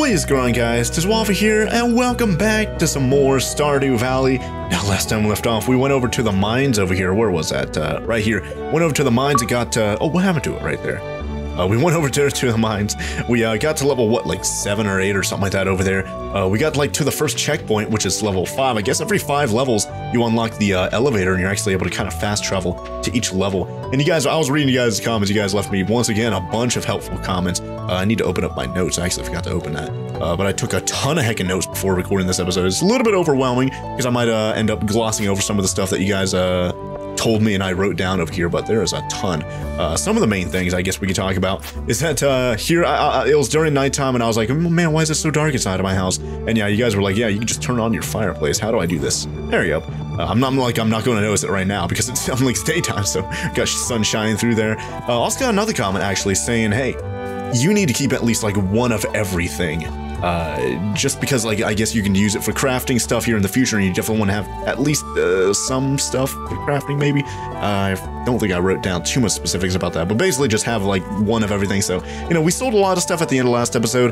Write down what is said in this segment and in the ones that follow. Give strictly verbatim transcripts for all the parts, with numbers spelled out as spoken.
What is going on, guys? TheWaffle here, and welcome back to some more Stardew Valley. Now, last time we left off, we went over to the mines over here. Where was that? Uh, right here. Went over to the mines and got to... Oh, what happened to it right there? Uh, we went over to, to the mines. We uh, got to level, what, like seven or eight or something like that over there. Uh, we got, like, to the first checkpoint, which is level five. I guess every five levels, you unlock the uh, elevator, and you're actually able to kind of fast travel to each level. And you guys, I was reading you guys' comments. You guys left me, once again, a bunch of helpful comments. Uh, I need to open up my notes. I actually forgot to open that. Uh, but I took a ton of heckin' notes before recording this episode. It's a little bit overwhelming because I might uh, end up glossing over some of the stuff that you guys uh, told me and I wrote down over here, but there is a ton. Uh, some of the main things I guess we could talk about is that uh, here, I, I, it was during nighttime and I was like, man, why is it so dark inside of my house? And yeah, you guys were like, yeah, you can just turn on your fireplace. How do I do this? There you go. Uh, I'm not I'm like I'm not going to notice it right now because it's I'm like it's daytime, so got sun shining through there. I uh, also got another comment actually saying, hey, you need to keep at least like one of everything, uh, just because like I guess you can use it for crafting stuff here in the future, and you definitely want to have at least uh, some stuff for crafting maybe. Uh, I don't think I wrote down too much specifics about that, but basically just have like one of everything. So you know, we sold a lot of stuff at the end of last episode,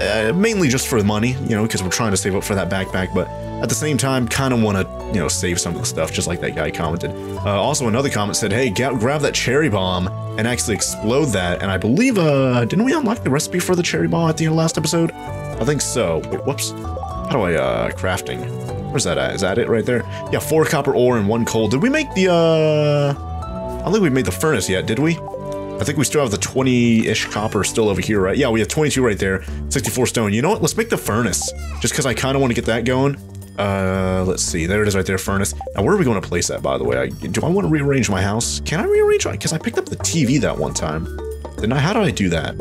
uh, mainly just for the money, you know, because we're trying to save up for that backpack, but at the same time, kind of want to, you know, save some of the stuff, just like that guy commented. Uh, also, another comment said, hey, grab that cherry bomb and actually explode that. And I believe, uh, didn't we unlock the recipe for the cherry bomb at the end of last episode? I think so. Whoops. How do I, uh, crafting? Where's that at? Is that it right there? Yeah, four copper ore and one coal. Did we make the, uh, I don't think we made the furnace yet, did we? I think we still have the twenty-ish copper still over here, right? Yeah, we have twenty-two right there, sixty-four stone. You know what? Let's make the furnace, just because I kind of want to get that going. Uh, let's see. There it is right there, furnace. Now, where are we going to place that, by the way? I, do I want to rearrange my house? Can I rearrange it? Because I picked up the T V that one time. Didn't I? How do I do that?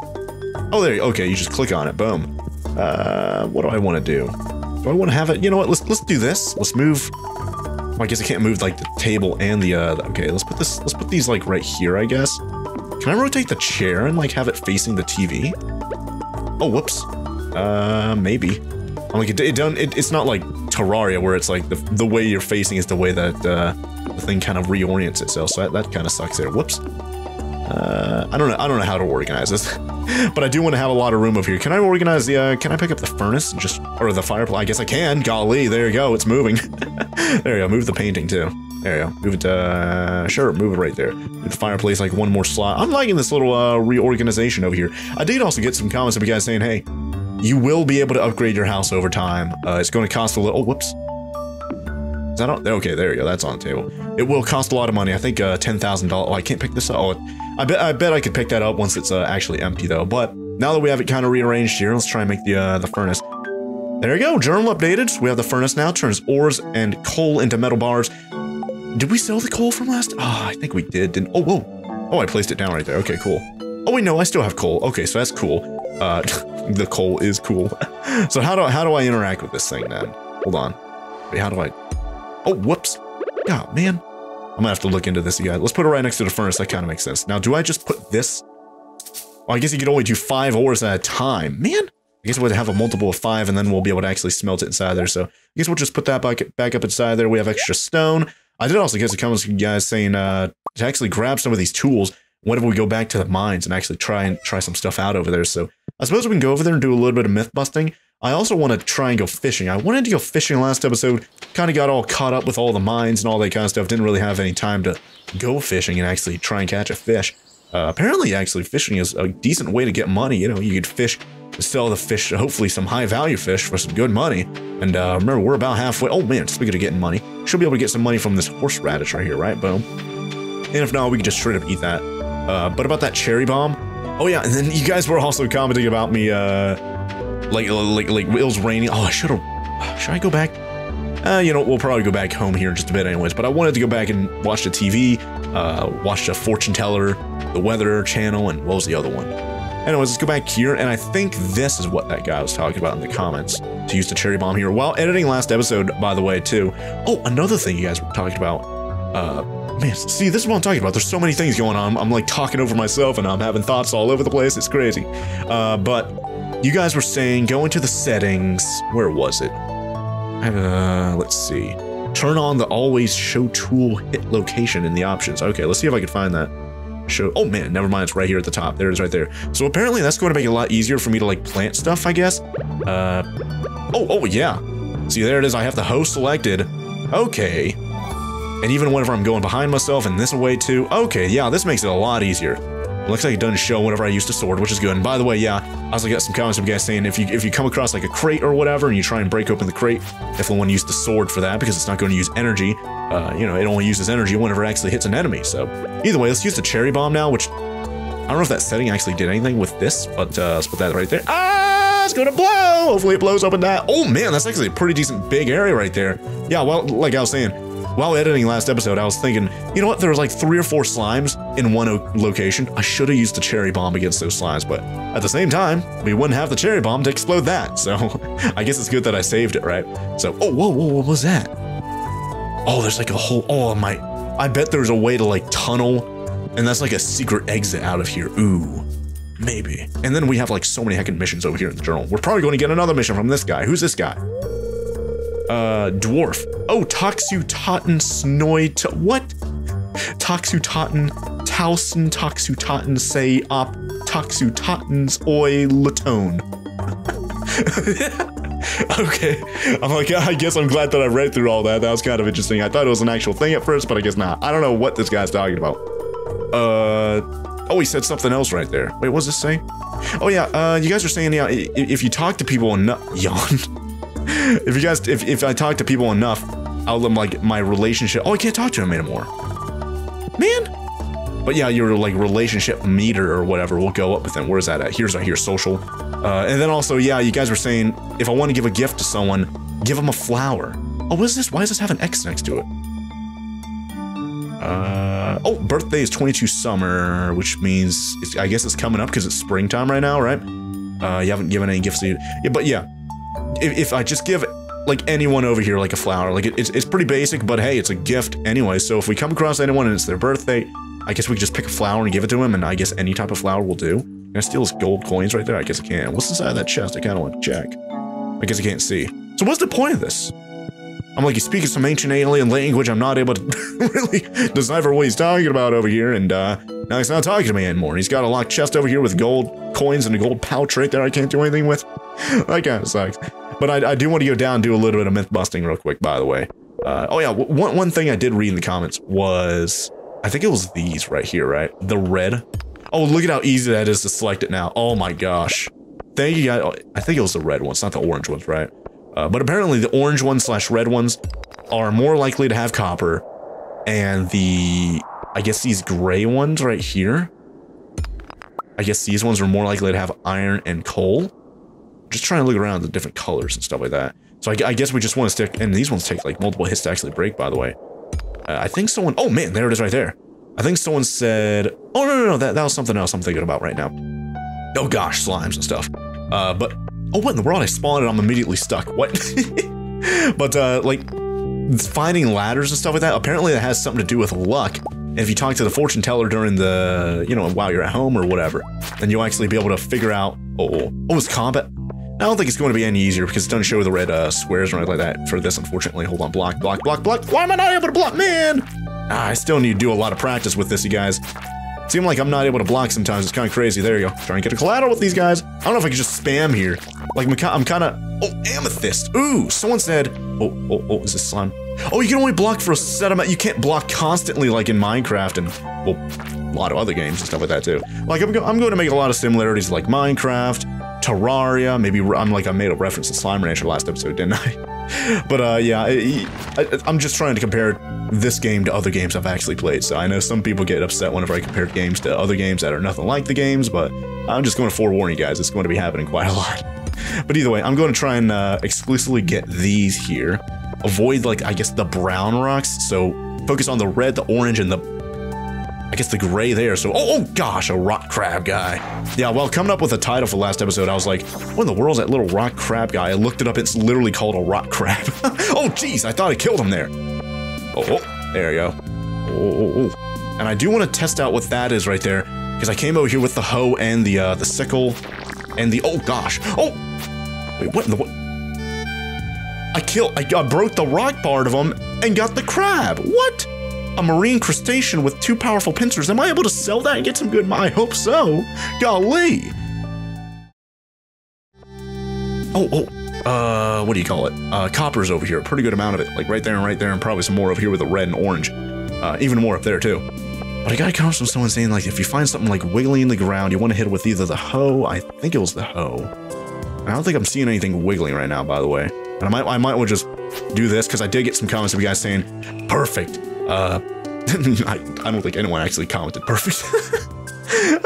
Oh, there you go. Okay, you just click on it. Boom. Uh, what do I want to do? Do I want to have it? You know what? Let's let's do this. Let's move. Well, I guess I can't move, like, the table and the, uh, okay, let's put this, let's put these, like, right here, I guess. Can I rotate the chair and, like, have it facing the T V? Oh, whoops. Uh, maybe. I'm like, it, it done, it, it's not, like, Terraria, where it's like the, the way you're facing is the way that uh, the thing kind of reorients itself, so that, that kind of sucks there. Whoops. Uh, I don't know. I don't know how to organize this, but I do want to have a lot of room over here. Can I organize the? Uh, can I pick up the furnace and just or the fireplace? I guess I can. Golly, there you go. It's moving. There you go. Move the painting too. There you go. Move it. Uh, sure, move it right there. Move the fireplace like one more slot. I'm liking this little uh, reorganization over here. I did also get some comments of you guys saying, hey, you will be able to upgrade your house over time. Uh, it's going to cost a little. Oh, whoops. Is that on? Okay, there you go. That's on the table. It will cost a lot of money. I think uh, ten thousand dollars. Oh, I can't pick this up. Oh, I bet. I bet I could pick that up once it's uh, actually empty, though. But now that we have it kind of rearranged here, let's try and make the uh, the furnace. There you go. Journal updated. So we have the furnace now. Turns ores and coal into metal bars. Did we sell the coal from last? Ah, oh, I think we did. Didn't? Oh, whoa. Oh, I placed it down right there. Okay, cool. Oh wait, no, I still have coal. Okay, so that's cool. Uh, the coal is cool. So how do how do I interact with this thing then? Hold on. Wait, how do I? Oh, whoops. God, man. I'm gonna have to look into this, you guys. Let's put it right next to the furnace. That kind of makes sense. Now, do I just put this? Well, I guess you could only do five ores at a time, man. I guess we'll have a multiple of five, and then we'll be able to actually smelt it inside there. So I guess we'll just put that back back up inside there. We have extra stone. I did also get some comments from you guys saying uh, to actually grab some of these tools. What if we go back to the mines and actually try and try some stuff out over there? So I suppose we can go over there and do a little bit of myth busting. I also want to try and go fishing. I wanted to go fishing last episode, kind of got all caught up with all the mines and all that kind of stuff. Didn't really have any time to go fishing and actually try and catch a fish. Uh, apparently, actually, fishing is a decent way to get money. You know, you could fish, sell the fish, hopefully some high-value fish for some good money. And uh, remember, we're about halfway. Oh, man, speaking of getting money, should be able to get some money from this horseradish right here, right? Boom. And if not, we can just straight up eat that. Uh, but about that cherry bomb, oh yeah, and then you guys were also commenting about me, uh, like, like, like, it was raining, oh, I should've, should I go back? Uh, you know, we'll probably go back home here in just a bit anyways, but I wanted to go back and watch the T V, uh, watch the fortune teller, the weather channel, and what was the other one? Anyways, let's go back here, and I think this is what that guy was talking about in the comments, to use the cherry bomb here, while editing last episode, by the way, too. Oh, another thing you guys were talking about, uh, man, see, this is what I'm talking about. There's so many things going on. I'm, I'm like talking over myself and I'm having thoughts all over the place. It's crazy. Uh, but you guys were saying, go into the settings. Where was it? Uh, let's see. Turn on the always show tool hit location in the options. Okay, let's see if I can find that. show. Oh man, never mind, it's right here at the top. There it is right there. So apparently that's going to make it a lot easier for me to like plant stuff, I guess. Uh, oh, oh yeah. See, there it is. I have the host selected. Okay. And even whenever I'm going behind myself in this way too. Okay, yeah, this makes it a lot easier. Looks like it doesn't show whenever I use the sword, which is good. And by the way, yeah, I also got some comments from guys saying if you if you come across like a crate or whatever and you try and break open the crate, definitely want to use the sword for that because it's not going to use energy. Uh, you know, it only uses energy whenever it actually hits an enemy. So either way, let's use the cherry bomb now, which I don't know if that setting actually did anything with this, but uh, let's put that right there. Ah, it's going to blow. Hopefully it blows up in that. Oh man, that's actually a pretty decent big area right there. Yeah, well, like I was saying, while editing last episode, I was thinking, you know what? There was like three or four slimes in one location. I should have used the cherry bomb against those slimes, but at the same time, we wouldn't have the cherry bomb to explode that. So I guess it's good that I saved it, right? So, oh, whoa, whoa, what was that? Oh, there's like a whole, oh my, I bet there's a way to like tunnel and that's like a secret exit out of here. Ooh, maybe. And then we have like so many heckin' missions over here in the journal. We're probably going to get another mission from this guy. Who's this guy? Uh, dwarf. Oh, Toxu Totten Snoy. What? Toxu Totten Towson Toxu Totten Say Op Toxu Totten's Oi Latone. Okay. I'm like, I guess I'm glad that I read through all that. That was kind of interesting. I thought it was an actual thing at first, but I guess not. I don't know what this guy's talking about. Uh. Oh, he said something else right there. Wait, what was this saying? Oh, yeah. Uh, you guys were saying, yeah, if you talk to people enough. Yawn. If you guys, if, if I talk to people enough, I'll let like my relationship. Oh, I can't talk to him anymore, man. But yeah, your like relationship meter or whatever will go up with them. Where's that at? Here's right here, social. Uh, and then also, yeah, you guys were saying if I want to give a gift to someone, give them a flower. Oh, what is this? Why does this have an X next to it? Uh, oh, birthday is twenty-two summer, which means it's, I guess it's coming up because it's springtime right now, right? Uh, you haven't given any gifts to you. Yeah, but yeah. If, if I just give like anyone over here like a flower, like it, it's, it's pretty basic, but hey, it's a gift anyway. So if we come across anyone and it's their birthday, I guess we can just pick a flower and give it to him. And I guess any type of flower will do. Can I steal his gold coins right there? I guess I can. What's inside of that chest? I kind of want to check. I guess I can't see. So what's the point of this? I'm like, he's speaking some ancient alien language. I'm not able to really decipher what he's talking about over here. And uh, now he's not talking to me anymore. He's got a locked chest over here with gold coins and a gold pouch right there. I can't do anything with. That kind of sucks. But I, I do want to go down and do a little bit of myth busting real quick, by the way. Uh, oh yeah, one, one thing I did read in the comments was, I think it was these right here, right? The red. Oh, look at how easy that is to select it now. Oh my gosh. Thank you guys. I think it was the red ones, not the orange ones, right? Uh, but apparently the orange ones slash red ones are more likely to have copper. And the, I guess these gray ones right here. I guess these ones are more likely to have iron and coal. Just trying to look around the different colors and stuff like that. So I, I guess we just want to stick, and these ones take like multiple hits to actually break, by the way. Uh, I think someone, oh man, there it is right there. I think someone said, oh no, no, no, that, that was something else I'm thinking about right now. Oh gosh, slimes and stuff. Uh, but, oh, what in the world? I spawned and I'm immediately stuck. What? But uh, like finding ladders and stuff like that, apparently it has something to do with luck. And if you talk to the fortune teller during the, you know, while you're at home or whatever, then you'll actually be able to figure out, oh, oh, it's combat. I don't think it's going to be any easier because it doesn't show the red uh, squares or anything like that for this, unfortunately. Hold on, block, block, block, block. Why am I not able to block, man? Ah, I still need to do a lot of practice with this, you guys. It seems like I'm not able to block sometimes. It's kind of crazy. There you go. Trying to get a collateral with these guys. I don't know if I can just spam here. Like, I'm kind of... Oh, amethyst. Ooh, someone said... Oh, oh, oh, is this slime? Oh, you can only block for a set amount. You can't block constantly like in Minecraft and, well, a lot of other games and stuff like that, too. Like, I'm, go I'm going to make a lot of similarities like Minecraft... Terraria, maybe I'm like I made a reference to Slime Rancher last episode, didn't I? But uh, yeah, I, I, I'm just trying to compare this game to other games I've actually played. So I know some people get upset whenever I compare games to other games that are nothing like the games, but I'm just going to forewarn you guys, it's going to be happening quite a lot. But either way, I'm going to try and uh, exclusively get these here. Avoid like, I guess, the brown rocks. So focus on the red, the orange, and the I guess the gray there, so, oh, oh gosh, a rock crab guy. Yeah, well, coming up with a title for the last episode, I was like, what in the world's that little rock crab guy? I looked it up, it's literally called a rock crab. Oh, jeez, I thought I killed him there. Oh, oh there you go. Oh, oh, oh. And I do want to test out what that is right there, because I came over here with the hoe and the, uh, the sickle and the, oh, gosh. Oh, wait, what in the, what? I killed, I, I broke the rock part of him and got the crab. What? a marine crustacean with two powerful pincers. Am I able to sell that and get some good money? I hope so. Golly. Oh, oh, uh, what do you call it? Uh, copper's over here. A pretty good amount of it. Like right there and right there, and probably some more over here with the red and orange. Uh, even more up there too. But I got a comment from someone saying, like, if you find something like wiggling in the ground, you want to hit it with either the hoe. I think it was the hoe. And I don't think I'm seeing anything wiggling right now, by the way. And I might, I might well just do this because I did get some comments of you guys saying, perfect. Uh, I, I don't think anyone actually commented perfect.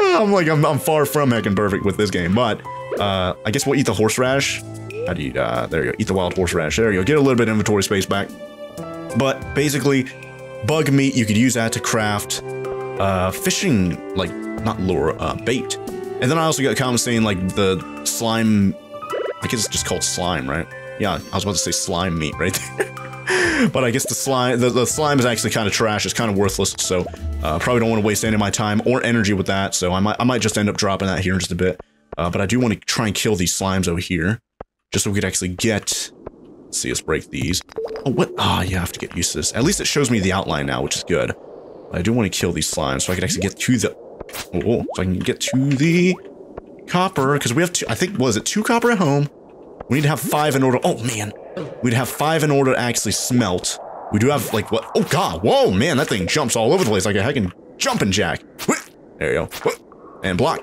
I'm like, I'm, I'm far from heckin' perfect with this game, but uh, I guess we'll eat the horseradish. How do you, uh, there you go, eat the wild horseradish. There you go, get a little bit of inventory space back. But basically, bug meat, you could use that to craft uh, fishing, like, not lure, uh, bait. And then I also got comments saying, like, the slime, I guess it's just called slime, right? Yeah, I was about to say slime meat right there. But I guess the slime, the, the slime is actually kind of trash. It's kind of worthless, so uh, probably don't want to waste any of my time or energy with that. So I might, I might just end up dropping that here in just a bit. Uh, but I do want to try and kill these slimes over here, just so we could actually get. Let's see, let's break these. Oh, what? Ah, oh, yeah, I have to get used to this. At least it shows me the outline now, which is good. But I do want to kill these slimes, so I can actually get to the. Oh, so I can get to the copper because we have two. I think was it two copper at home. We need to have five in order. Oh, man. We'd have five in order to actually smelt. We do have, like, what? Oh, God. Whoa, man. That thing jumps all over the place like a heckin' jumping jack. There you go. And block.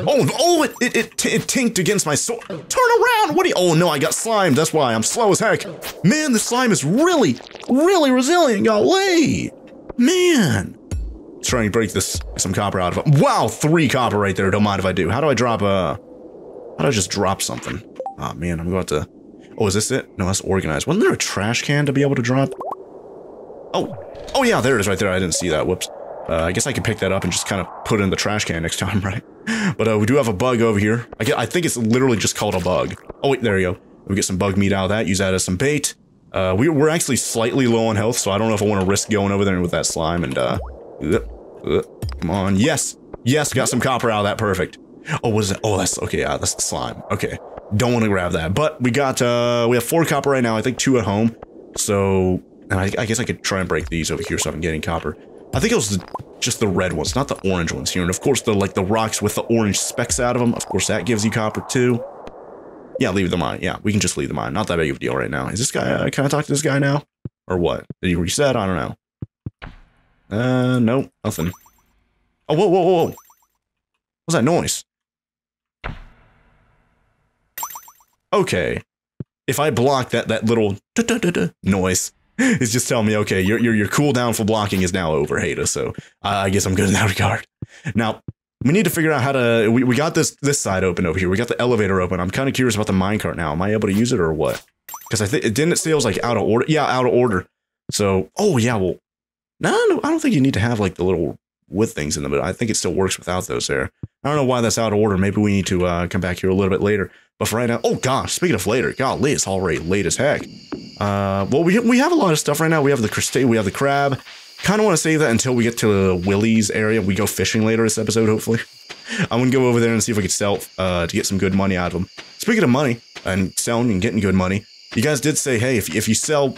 Oh, oh, it, it, it, it tinked against my sword. Turn around. What do you? Oh, no, I got slimed. That's why I'm slow as heck. Man, the slime is really, really resilient. Golly. Man. Let's try and break this, some copper out of it. Wow, three copper right there. Don't mind if I do. How do I drop a... How do I just drop something? Oh man, I'm going to. Oh, is this it? No, that's organized. Wasn't there a trash can to be able to drop? Oh, oh yeah, there it is right there. I didn't see that. Whoops. Uh, I guess I can pick that up and just kind of put it in the trash can next time, right? But uh, we do have a bug over here. I get, I think it's literally just called a bug. Oh wait, there you go. We get some bug meat out of that. Use that as some bait. Uh, we, we're actually slightly low on health, so I don't know if I want to risk going over there with that slime. And uh, uh, uh come on, yes, yes, got some copper out of that. Perfect. Oh, what is that? Oh, that's okay. Yeah, that's the slime. Okay. Don't want to grab that, but we got, uh, we have four copper right now, I think two at home, so, and I, I guess I could try and break these over here so I'm getting copper. I think it was the, just the red ones, not the orange ones here, and of course the, like, the rocks with the orange specks out of them, of course that gives you copper too. Yeah, leave the mine, yeah, we can just leave the mine, not that big of a deal right now. Is this guy, uh, can I talk to this guy now? Or what? Did he reset? I don't know. Uh, nope, nothing. Oh, whoa, whoa, whoa, whoa. What's that noise? Okay, if I block that, that little da -da -da -da noise, it's just telling me, okay, your, your, your cooldown for blocking is now over, Hada, so uh, I guess I'm good in that regard. Now, we need to figure out how to, we, we got this this side open over here, we got the elevator open. I'm kind of curious about the minecart now. Am I able to use it or what? Because I think, it didn't, it feels like out of order. Yeah, out of order. So, oh yeah, well, no, no, I don't think you need to have like the little wood things in them, but I think it still works without those there. I don't know why that's out of order. Maybe we need to uh, come back here a little bit later. But for right now, oh gosh, speaking of later, golly, it's already late as heck. Uh, well, we, we have a lot of stuff right now. We have the crustacean, we have the crab. Kind of want to save that until we get to the Willie's area. We go fishing later this episode, hopefully. I'm going to go over there and see if we can sell uh, to get some good money out of them. Speaking of money and selling and getting good money, you guys did say, hey, if, if you sell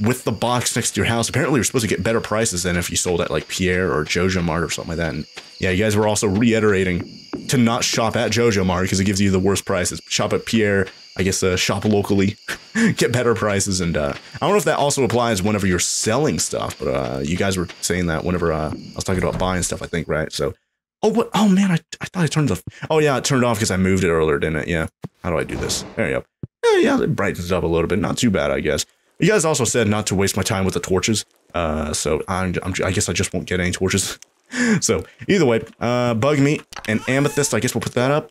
with the box next to your house, apparently you're supposed to get better prices than if you sold at like Pierre or Jojo Mart or something like that. And yeah, you guys were also reiterating to not shop at Jojo Mart because it gives you the worst prices. Shop at Pierre, I guess, uh, shop locally, get better prices. And uh, I don't know if that also applies whenever you're selling stuff, but uh, you guys were saying that whenever uh, I was talking about buying stuff, I think, right? So, oh, what? Oh man, I, I thought I turned the, oh yeah, it turned off because I moved it earlier, didn't it? Yeah. How do I do this? There you go. Oh, yeah, it brightens up a little bit. Not too bad, I guess. You guys also said not to waste my time with the torches. Uh, so I'm, I'm, I guess I just won't get any torches. So either way, uh, bug meat and amethyst, I guess we'll put that up.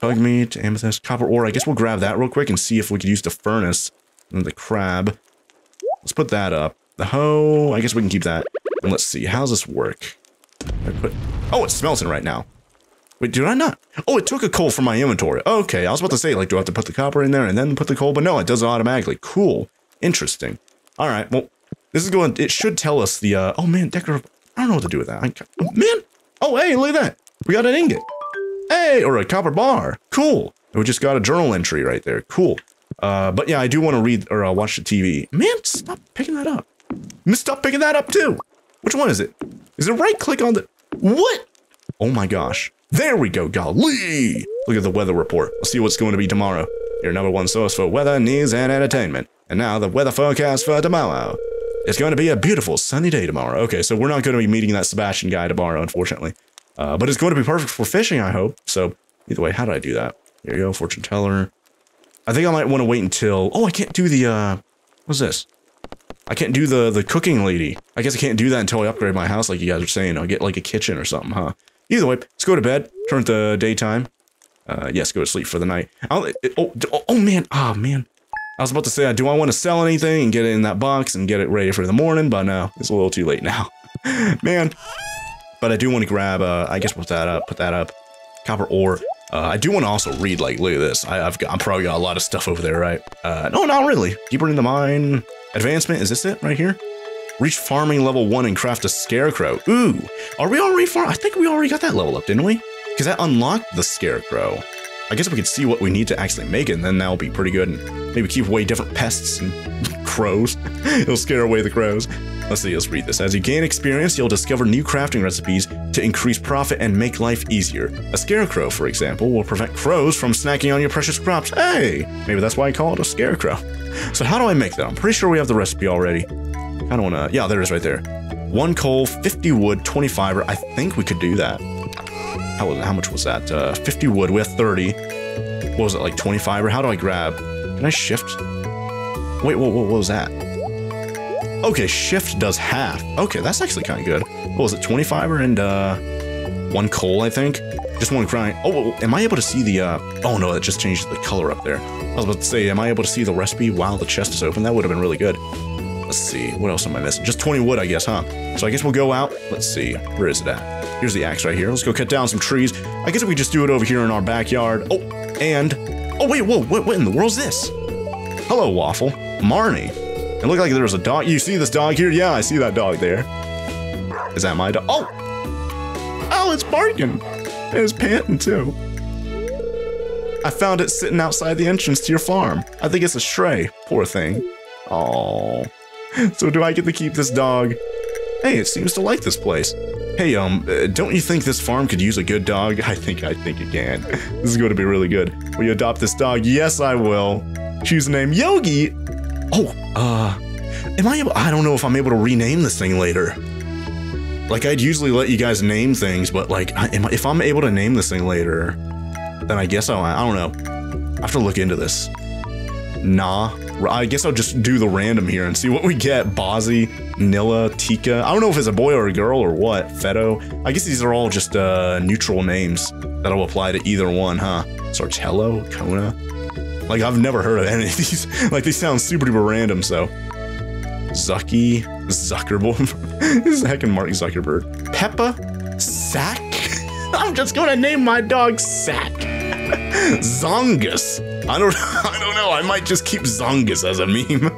Bug meat, amethyst, copper ore. I guess we'll grab that real quick and see if we could use the furnace and the crab. Let's put that up. The hoe, I guess we can keep that. And let's see, how's this work? I put, oh, it's smelting right now. Wait, did I not? Oh, it took a coal from my inventory. Okay, I was about to say, like, do I have to put the copper in there and then put the coal? But no, it does it automatically. Cool. Interesting. All right, well, this is going, it should tell us the, uh, oh man, decorative. I don't know what to do with that. I, man, oh, hey, look at that. We got an ingot. Hey, or a copper bar. Cool. We just got a journal entry right there. Cool. Uh, but yeah, I do want to read or uh, watch the T V. Man, stop picking that up. Stop picking that up too. Which one is it? Is it right click on the... What? Oh my gosh. There we go, golly! Look at the weather report. We'll see what's going to be tomorrow. Your number one source for weather, news, and entertainment. And now the weather forecast for tomorrow. It's going to be a beautiful sunny day tomorrow. Okay, so we're not going to be meeting that Sebastian guy tomorrow, unfortunately. Uh, but it's going to be perfect for fishing, I hope. So, either way, how did I do that? Here you go, fortune teller. I think I might want to wait until... Oh, I can't do the... Uh, what's this? I can't do the, the cooking lady. I guess I can't do that until I upgrade my house, like you guys are saying. I'll get, like, a kitchen or something, huh? Either way, let's go to bed. Turn the daytime. Uh, yes, go to sleep for the night. I'll, it, oh, oh, oh, man. Ah, oh, man. I was about to say, do I want to sell anything and get it in that box and get it ready for the morning? But no, it's a little too late now. Man. But I do want to grab, uh, I guess put that up, put that up. Copper ore. Uh, I do want to also read, like, look at this. I, I've got, I'm probably got a lot of stuff over there, right? Uh, no, not really. Deeper into mine. Advancement, is this it right here? Reach farming level one and craft a scarecrow. Ooh, are we already farm? I think we already got that level up, didn't we? Because that unlocked the scarecrow. I guess we could see what we need to actually make it, and then that'll be pretty good. And maybe keep away different pests and crows. It'll scare away the crows. Let's see, let's read this. As you gain experience, you'll discover new crafting recipes to increase profit and make life easier. A scarecrow, for example, will prevent crows from snacking on your precious crops. Hey, maybe that's why I call it a scarecrow. So how do I make that? I'm pretty sure we have the recipe already. I don't wanna, yeah, there it is right there. One coal, fifty wood, twenty fiber. I think we could do that. How, how much was that? Uh, fifty wood, we have thirty. What was it, like twenty fiber? How do I grab? Can I shift? Wait, whoa, whoa, what was that? Okay, shift does half. Okay, that's actually kind of good. What was it, twenty fiber and uh, one coal, I think? Just one grind. Oh, am I able to see the, uh, oh no, that just changed the color up there. I was about to say, am I able to see the recipe while the chest is open? That would have been really good. Let's see, what else am I missing? Just twenty wood, I guess, huh? So I guess we'll go out. Let's see, where is it at? Here's the axe right here. Let's go cut down some trees. I guess we just do it over here in our backyard. Oh, and, oh wait, whoa, what, what in the world's this? Hello, Waffle. Marnie. It looked like there was a dog. You see this dog here? Yeah, I see that dog there. Is that my dog? Oh! Oh, it's barking. And it's panting too. I found it sitting outside the entrance to your farm. I think it's a stray. Poor thing. Oh. So do I get to keep this dog? Hey, it seems to like this place. Hey, um, don't you think this farm could use a good dog? I think, I think it can. This is going to be really good. Will you adopt this dog? Yes, I will. Choose the name Yogi. Oh, uh, am I able, I don't know if I'm able to rename this thing later. Like, I'd usually let you guys name things, but like, I, am, if I'm able to name this thing later, then I guess I'll, I don't know. I have to look into this. Nah. I guess I'll just do the random here and see what we get. Bozzy, Nilla, Tika. I don't know if it's a boy or a girl or what. Feto. I guess these are all just uh, neutral names that'll apply to either one, huh? Sartello, Kona. Like, I've never heard of any of these. Like, they sound super duper random, so. Zucky, Zuckerberg. This is heckin' Mark Zuckerberg. Peppa, Sack. I'm just gonna name my dog Sack. Zongus. I don't, I don't know. I might just keep Zongus as a meme.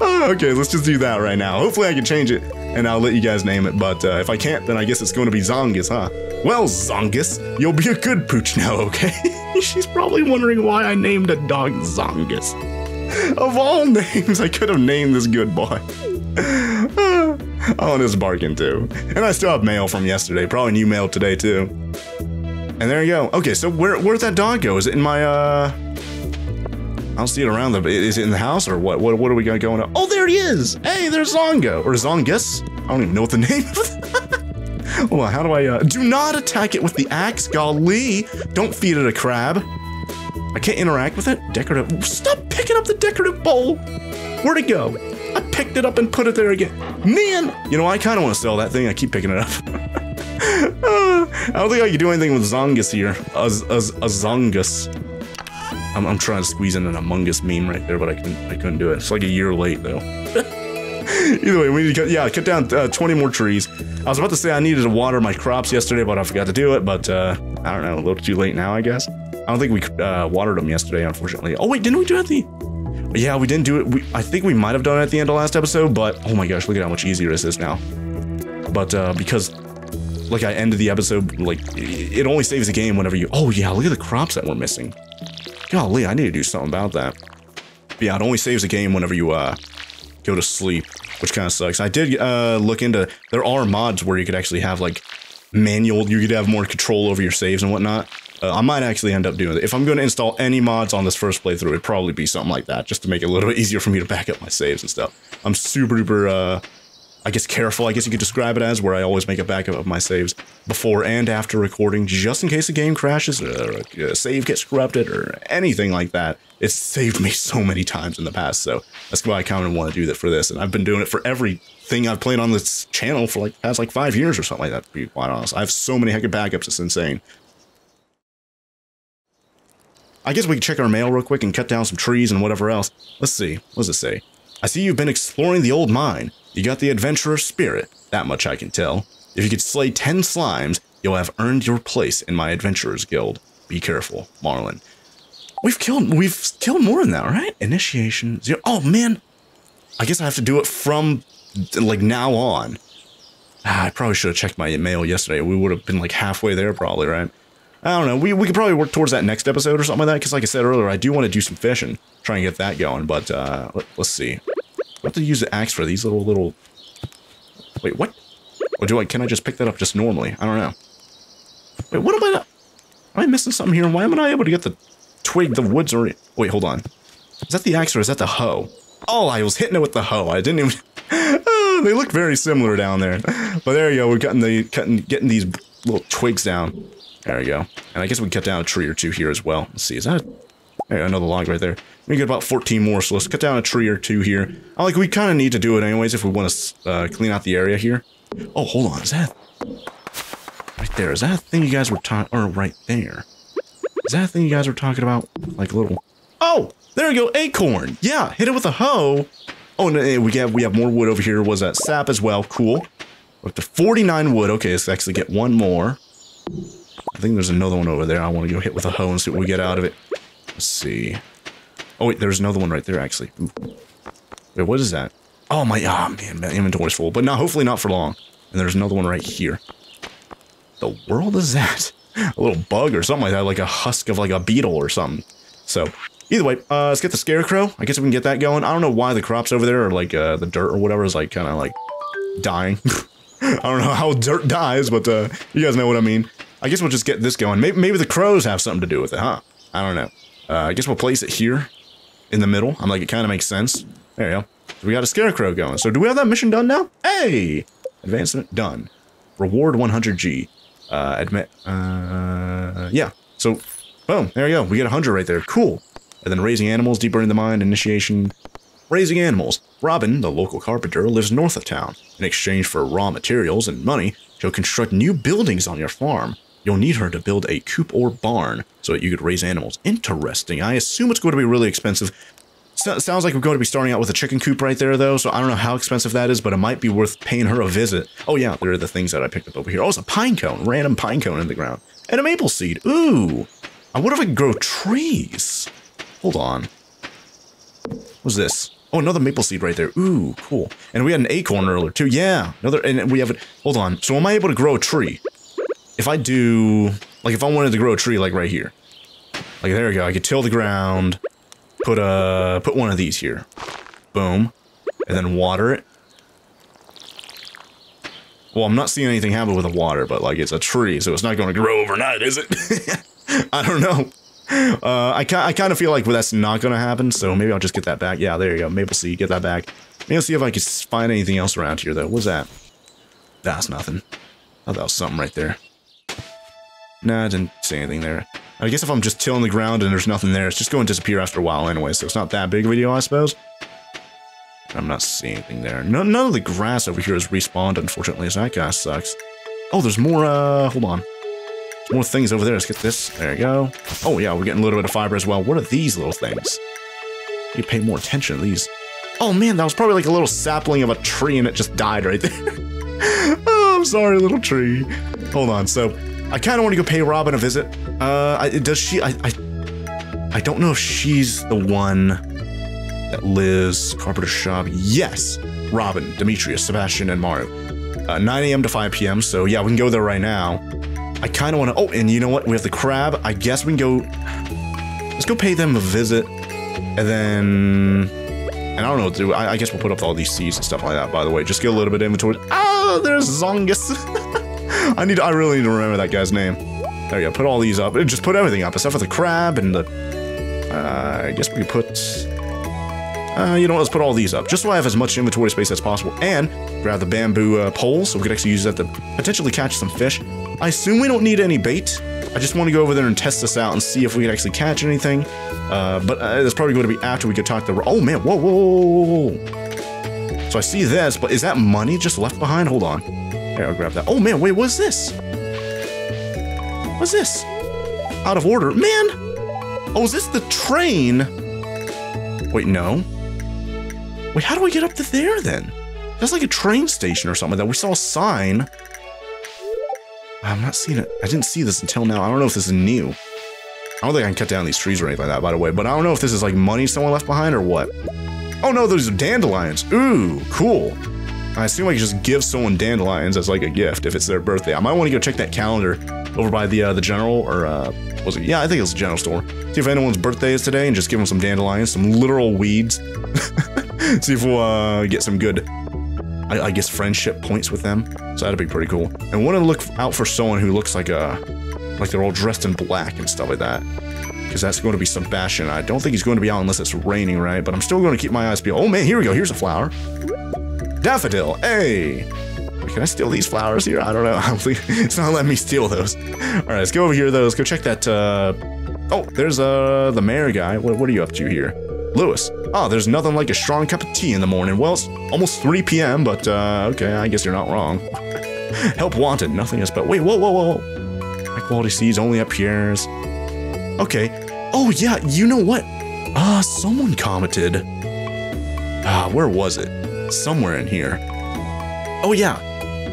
Oh, okay, let's just do that right now. Hopefully I can change it and I'll let you guys name it. But uh, if I can't, then I guess it's going to be Zongus, huh? Well, Zongus, you'll be a good pooch now, okay? She's probably wondering why I named a dog Zongus. Of all names, I could have named this good boy. Oh, and it's barking too. And I still have mail from yesterday. Probably new mail today too. And there you go. Okay, so where, where'd that dog go? Is it in my, uh... I don't see it around the, is it in the house or what? What, what are we got going on? Oh, there he is. Hey, there's Zongo or Zongus. I don't even know what the name is. Well, how do I, uh, do not attack it with the axe, golly. Don't feed it a crab. I can't interact with it. Decorative, stop picking up the decorative bowl. Where'd it go? I picked it up and put it there again. Man, you know, I kind of want to sell that thing. I keep picking it up. uh, I don't think I can do anything with Zongus here. As, as, as Zongus. I'm, I'm trying to squeeze in an Among Us meme right there, but I couldn't, I couldn't do it. It's like a year late, though. Either way, we need to cut, yeah, cut down uh, twenty more trees. I was about to say I needed to water my crops yesterday, but I forgot to do it, but uh, I don't know, a little too late now, I guess. I don't think we uh, watered them yesterday, unfortunately. Oh, wait, didn't we do it at the... Yeah, we didn't do it. We, I think we might have done it at the end of last episode, but... Oh my gosh, look at how much easier this is now. But uh, because... Like, I ended the episode, like, it only saves the game whenever you... Oh, yeah, look at the crops that we're missing. Golly, I need to do something about that. But yeah, it only saves the game whenever you, uh... go to sleep, which kind of sucks. I did uh, look into, there are mods where you could actually have like manual, you could have more control over your saves and whatnot. Uh, I might actually end up doing it. If I'm going to install any mods on this first playthrough, it'd probably be something like that, just to make it a little bit easier for me to back up my saves and stuff. I'm super duper, uh, I guess careful, I guess you could describe it as, where I always make a backup of my saves before and after recording, just in case a game crashes, or a save gets corrupted, or anything like that. It's saved me so many times in the past, so that's why I kind of want to do that for this, and I've been doing it for everything I've played on this channel for like, past like five years or something like that, to be quite honest. I have so many heck of backups, it's insane. I guess we can check our mail real quick and cut down some trees and whatever else. Let's see. What does it say? I see you've been exploring the old mine. You got the adventurer spirit. That much I can tell. If you could slay ten slimes, you'll have earned your place in my adventurer's guild. Be careful, Marlon. We've killed, we've killed more than that, right? Initiation zero. Oh, man. I guess I have to do it from, like, now on. Ah, I probably should have checked my mail yesterday. We would have been, like, halfway there probably, right? I don't know, we, we could probably work towards that next episode or something like that, because like I said earlier, I do want to do some fishing, try and get that going, but uh, let, let's see. What do I use the axe for? These little, little... Wait, what? Or do I, can I just pick that up just normally? I don't know. Wait, what am I not... Am I missing something here? Why am I able to get the twig, the woods, or... Wait, hold on. Is that the axe or is that the hoe? Oh, I was hitting it with the hoe. I didn't even... Oh, they look very similar down there. But there you go, we're cutting the, cutting, getting these little twigs down. There we go. And I guess we can cut down a tree or two here as well. Let's see, is that... There, another log right there. We get about fourteen more, so let's cut down a tree or two here. I like, we kind of need to do it anyways if we want to uh, clean out the area here. Oh, hold on, is that... Right there, is that a thing you guys were talking... Or right there. Is that a thing you guys were talking about? Like little... Oh! There we go, acorn! Yeah, hit it with a hoe! Oh, and we have, we have more wood over here. Was that sap as well? Cool. We're up to forty-nine wood. Okay, let's actually get one more. I think there's another one over there. I want to go hit with a hoe and see what we get out of it. Let's see. Oh, wait, there's another one right there, actually. Ooh. Wait, what is that? Oh, my... Ah, oh, man, my inventory's full. But no, hopefully not for long. And there's another one right here. The world is that? A little bug or something like that, like a husk of, like, a beetle or something. So, either way, uh, let's get the scarecrow. I guess we can get that going. I don't know why the crops over there are, like, uh, the dirt or whatever is, like, kind of, like, dying. I don't know how dirt dies, but uh, you guys know what I mean. I guess we'll just get this going. Maybe, maybe the crows have something to do with it, huh? I don't know. Uh, I guess we'll place it here in the middle. I'm like, it kind of makes sense. There you go. So we got a scarecrow going. So do we have that mission done now? Hey! Advancement done. Reward one hundred G. Uh, admit, uh, yeah. So, boom. There you go. We get one hundred right there. Cool. And then raising animals deeper in the mine. Initiation. Raising animals. Robin, the local carpenter, lives north of town. In exchange for raw materials and money, she'll construct new buildings on your farm. You'll need her to build a coop or barn so that you could raise animals. Interesting. I assume it's going to be really expensive. So, sounds like we're going to be starting out with a chicken coop right there, though, so I don't know how expensive that is, but it might be worth paying her a visit. Oh, yeah, there are the things that I picked up over here. Oh, it's a pine cone. Random pine cone in the ground. And a maple seed. Ooh. I wonder if I can grow trees. Hold on. What's this? Oh, another maple seed right there. Ooh, cool. And we had an acorn earlier, too. Yeah. Another, and we have it. Hold on. So am I able to grow a tree? If I do, like if I wanted to grow a tree like right here, like there we go, I could till the ground, put a, put one of these here, boom, and then water it. Well, I'm not seeing anything happen with the water, but like it's a tree, so it's not going to grow overnight, is it? I don't know. Uh, I, I kind of feel like well, that's not going to happen, so maybe I'll just get that back. Yeah, there you go, maple seed, get that back. Maybe I'll see if I can find anything else around here though. What's that? That's nothing. Oh, that was something right there. Nah, I didn't see anything there. I guess if I'm just tilling the ground and there's nothing there, it's just going to disappear after a while anyway, so it's not that big of a deal, I suppose. I'm not seeing anything there. No, none of the grass over here has respawned, unfortunately, so that guy sucks. Oh, there's more, uh, hold on. There's more things over there. Let's get this. There you go. Oh, yeah, we're getting a little bit of fiber as well. What are these little things? You pay more attention to these. Oh, man, that was probably like a little sapling of a tree, and it just died right there. Oh, I'm sorry, little tree. Hold on, so... I kind of want to go pay Robin a visit. Uh, I, does she? I, I, I don't know if she's the one that lives carpenter shop. Yes, Robin, Demetrius, Sebastian, and Maru. Uh, nine A M to five P M So yeah, we can go there right now. I kind of want to. Oh, and you know what? We have the crab. I guess we can go. Let's go pay them a visit, and then And I don't know what to do. I, I guess we'll put up all these seeds and stuff like that, by the way. Just get a little bit of inventory. Oh, there's Zongus. I need to, I really need to remember that guy's name. There you go. Put all these up. Just put everything up. Except for the crab and the... Uh, I guess we could put... Uh, you know what? Let's put all these up. Just so I have as much inventory space as possible. And grab the bamboo uh, pole so we could actually use that to potentially catch some fish. I assume we don't need any bait. I just want to go over there and test this out and see if we can actually catch anything. Uh, but uh, it's probably going to be after we could talk to... Oh, man. Whoa, whoa, whoa, whoa. So I see this, but is that money just left behind? Hold on. Here, I'll grab that. Oh, man. Wait, what's this? What's this? Out of order. Man! Oh, is this the train? Wait, no. Wait, how do I get up to there, then? That's like a train station or something like that. We saw a sign. I'm not seeing it. I didn't see this until now. I don't know if this is new. I don't think I can cut down these trees or anything like that, by the way. But I don't know if this is like money someone left behind or what. Oh no, those are dandelions. Ooh, cool. I assume I can just give someone dandelions as like a gift if it's their birthday. I might want to go check that calendar over by the uh, the general or uh, was it? Yeah, I think it's the general store. See if anyone's birthday is today and just give them some dandelions, some literal weeds. See if we'll uh, get some good. I, I guess friendship points with them, so that'd be pretty cool. And want to look out for someone who looks like a, like they're all dressed in black and stuff like that, because that's going to be Sebastian. I don't think he's going to be out unless it's raining, right? But I'm still going to keep my eyes peeled. Oh man, here we go. Here's a flower, daffodil. Hey, can I steal these flowers here? I don't know. It's not letting me steal those. All right, let's go over here though. Let's go check that. Uh... Oh, there's uh the mayor guy. What, what are you up to here? Lewis. Oh, there's nothing like a strong cup of tea in the morning. Well, it's almost three P M, but, uh, okay, I guess you're not wrong. Help wanted, nothing else but... Wait, whoa, whoa, whoa. High quality seeds only at Pierre's. Okay. Oh, yeah, you know what? Uh, someone commented. Ah, uh, where was it? Somewhere in here. Oh, yeah.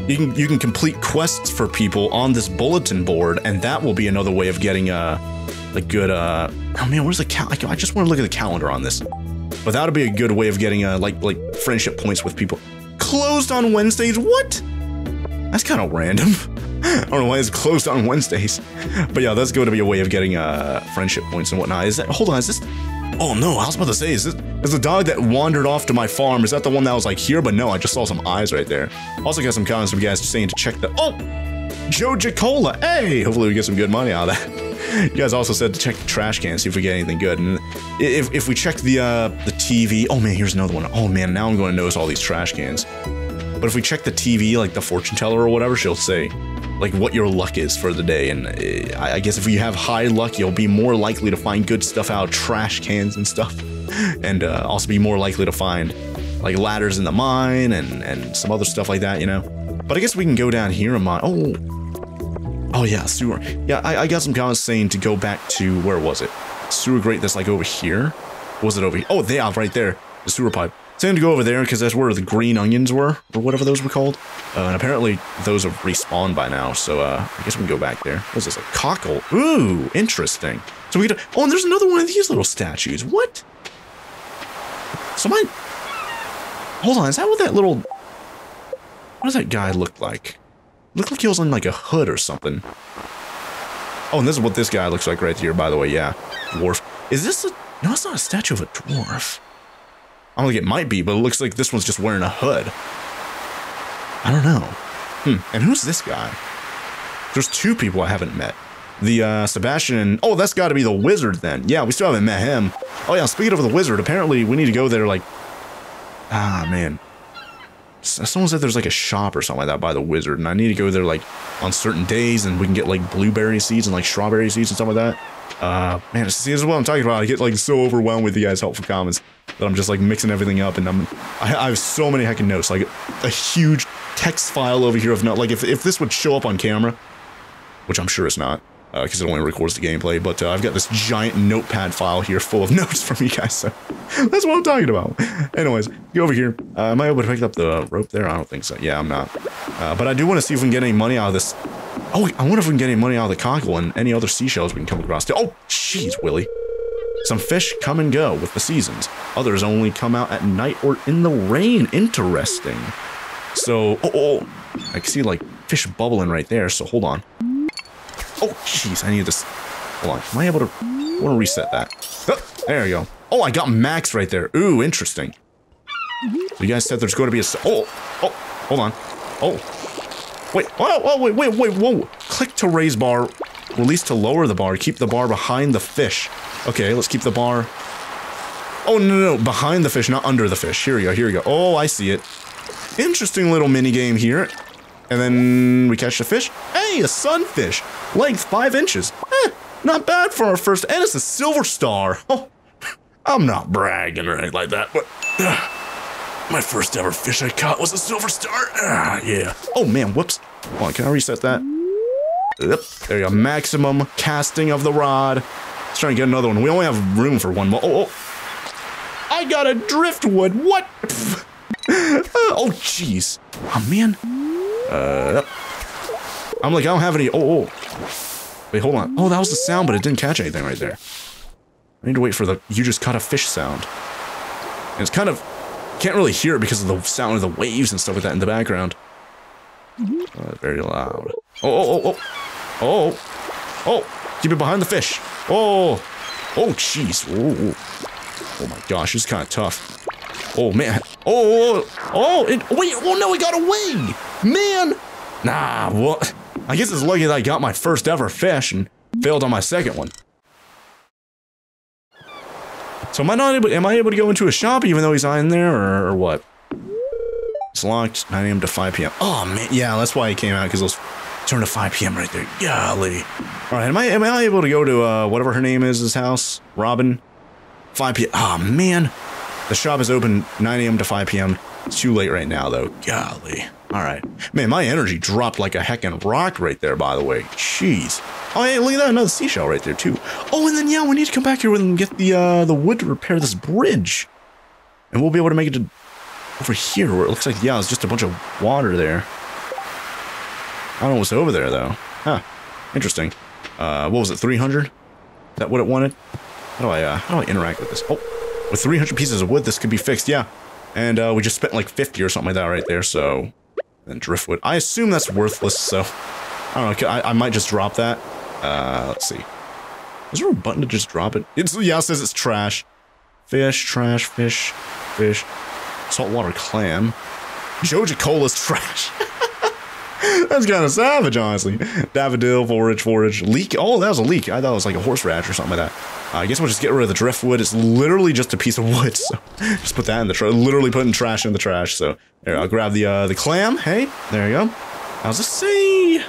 You can, you can complete quests for people on this bulletin board, and that will be another way of getting, uh... a good, uh, oh man, where's the cal? I just want to look at the calendar on this. But that'll be a good way of getting, uh, like, like friendship points with people. Closed on Wednesdays? What? That's kind of random. I don't know why it's closed on Wednesdays. But yeah, that's going to be a way of getting, uh, friendship points and whatnot. Is that, hold on, is this, oh no, I was about to say, is this, is the dog that wandered off to my farm, is that the one that was like here? But no, I just saw some eyes right there. Also got some comments from guys saying to check the, oh, Joja Cola. Hey, hopefully we get some good money out of that. You guys also said to check the trash can, see if we get anything good. And if, if we check the uh, the T V, oh man, here's another one. Oh man, now I'm going to notice all these trash cans. But if we check the T V, like the fortune teller or whatever, she'll say like what your luck is for the day. And uh, I guess if you have high luck, you'll be more likely to find good stuff out of trash cans and stuff, and uh, also be more likely to find like ladders in the mine and and some other stuff like that, you know. But I guess we can go down here in mine. Oh. Oh yeah, sewer. Yeah, I, I got some comments saying to go back to, where was it? Sewer grate that's like over here? Was it over here? Oh, yeah, right there. The sewer pipe. Saying to go over there because that's where the green onions were, or whatever those were called. Uh, and apparently those have respawned by now, so uh, I guess we can go back there. What is this, a cockle? Ooh, interesting. So we get. Oh, and there's another one of these little statues. What? Somebody... Hold on, is that what that little... What does that guy look like? Looked like he was on like a hood or something. Oh, and this is what this guy looks like right here, by the way. Yeah, dwarf. Is this a? No, it's not a statue of a dwarf. I don't think it might be, but it looks like this one's just wearing a hood. I don't know. Hmm. And who's this guy? There's two people I haven't met. The uh, Sebastian. And, oh, that's got to be the wizard then. Yeah, we still haven't met him. Oh yeah. Speaking of the wizard, apparently we need to go there. Like, ah, man. Someone said there's like a shop or something like that by the wizard, and I need to go there like on certain days, and we can get like blueberry seeds and like strawberry seeds and stuff like that. Uh, man, see, this is what I'm talking about. I get like so overwhelmed with you guys' helpful comments that I'm just like mixing everything up, and I'm I, I have so many heckin' notes, like a huge text file over here of notes. Like if if this would show up on camera, which I'm sure it's not, because uh, it only records the gameplay, but uh, I've got this giant notepad file here full of notes from you guys, so that's what I'm talking about. Anyways, go over here. Uh, am I able to pick up the rope there? I don't think so. Yeah, I'm not. Uh, but I do want to see if we can get any money out of this. Oh, I wonder if we can get any money out of the cockle and any other seashells we can come across. Oh, jeez, Willie. Some fish come and go with the seasons. Others only come out at night or in the rain. Interesting. So, oh, oh I can see, like, fish bubbling right there, so hold on. Oh, jeez, I need this. Hold on. Am I able to... I want to reset that. Oh, there we go. Oh, I got Max right there. Ooh, interesting. You guys said there's going to be a... Oh, oh, hold on. Oh, wait, oh, oh, wait, wait, wait, whoa. Click to raise bar, release to lower the bar, keep the bar behind the fish. Okay, let's keep the bar... Oh, no, no, no, behind the fish, not under the fish. Here we go, here we go. Oh, I see it. Interesting little mini game here. And then we catch the fish. Hey, a sunfish. Length five inches. Eh, not bad for our first, and it's a silver star. Oh, I'm not bragging or anything like that, but uh, my first ever fish I caught was a silver star. Ah, yeah. Oh man, whoops. Hold on, can I reset that? Yep, there you go, maximum casting of the rod. Let's try and get another one. We only have room for one more. Oh, oh. I got a driftwood, what? uh, oh, jeez. Oh, man. Uh, I'm like, I don't have any, oh, oh. Wait, hold on. Oh, that was the sound, but it didn't catch anything right there. I need to wait for the, you just caught a fish sound. And it's kind of, can't really hear it because of the sound of the waves and stuff like that in the background. Uh, very loud. Oh, oh, oh, oh. Oh, oh. Keep it behind the fish. Oh, oh, jeez. Oh, oh. Oh my gosh, it's kind of tough. Oh man. Oh, oh, oh, it, wait, oh no, it got away! Man! Nah, well, I guess it's lucky that I got my first ever fish and failed on my second one. So am I not able, am I able to go into a shop even though he's not in there, or, or what? It's locked, nine A M to five P M Oh man, yeah, that's why he came out, because it was turned to five P M right there, golly. All right, am I, am I able to go to uh, whatever her name is, his house? Robin? five P M Oh, man. The shop is open nine A M to five P M It's too late right now, though. Golly. All right. Man, my energy dropped like a heckin' rock right there, by the way. Jeez. Oh, hey, look at that. Another seashell right there, too. Oh, and then, yeah, we need to come back here and get the, uh, the wood to repair this bridge. And we'll be able to make it to over here where it looks like, yeah, it's just a bunch of water there. I don't know what's over there, though. Huh. Interesting. Uh, what was it, three hundred? Is that what it wanted? How do I, uh, how do I interact with this? Oh, with three hundred pieces of wood, this could be fixed, yeah. And, uh, we just spent like fifty or something like that right there, so... Then driftwood. I assume that's worthless, so... I don't know, I, I might just drop that. Uh, let's see. Is there a button to just drop it? It's, yeah, it says it's trash. Fish, trash, fish, fish. Saltwater clam. Joja Cola's trash. That's kind of savage, honestly. Daffodil, forage, forage, leek. Oh, that was a leek. I thought it was like a horseradish or something like that. Uh, I guess we'll just get rid of the driftwood. It's literally just a piece of wood, so just put that in the trash. Literally putting trash in the trash. So there, I'll grab the uh, the clam. Hey, there you go. How's this say?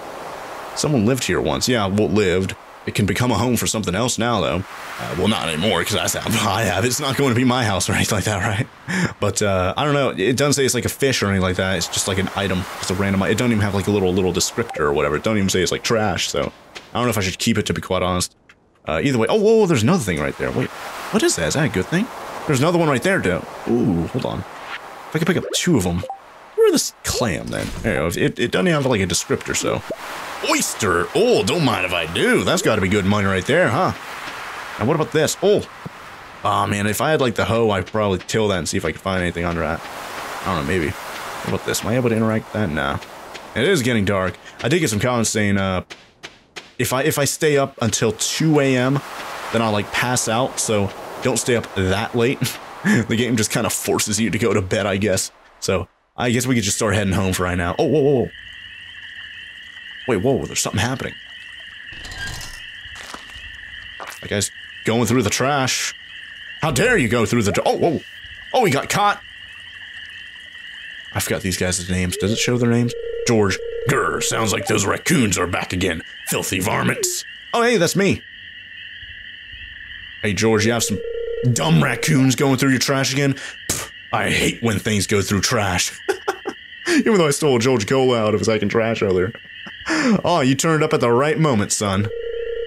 Someone lived here once. Yeah, well, lived. It can become a home for something else now, though. Uh, well, not anymore, because I, I have it. It's not going to be my house or anything like that, right? But, uh, I don't know. It doesn't say it's like a fish or anything like that. It's just like an item. It's a random item. It don't even have like a little little descriptor or whatever. It don't even say it's like trash, so... I don't know if I should keep it, to be quite honest. Uh, either way... Oh, whoa, there's another thing right there. Wait, what is that? Is that a good thing? There's another one right there, though. Ooh, hold on. If I could pick up two of them... Where this clam, then? There you go. It, it doesn't have like a descriptor, so... Oyster! Oh, don't mind if I do. That's got to be good money right there, huh? And what about this? Oh! Oh, man, if I had, like, the hoe, I'd probably till that and see if I could find anything under that. I don't know, maybe. What about this? Am I able to interact with that? Nah. It is getting dark. I did get some comments saying, uh... If I, if I stay up until two A M, then I'll, like, pass out, so don't stay up that late. The game just kind of forces you to go to bed, I guess. So, I guess we could just start heading home for right now. Oh, whoa, whoa, whoa. Wait, whoa, there's something happening. That guy's going through the trash. How dare you go through the... Oh, whoa. Oh, he got caught. I forgot these guys' names. Does it show their names? George. Grr, sounds like those raccoons are back again. Filthy varmints. Oh, hey, that's me. Hey, George, you have some dumb raccoons going through your trash again? Pfft, I hate when things go through trash. Even though I stole George Cola out of his second trash earlier. Oh, you turned up at the right moment, son.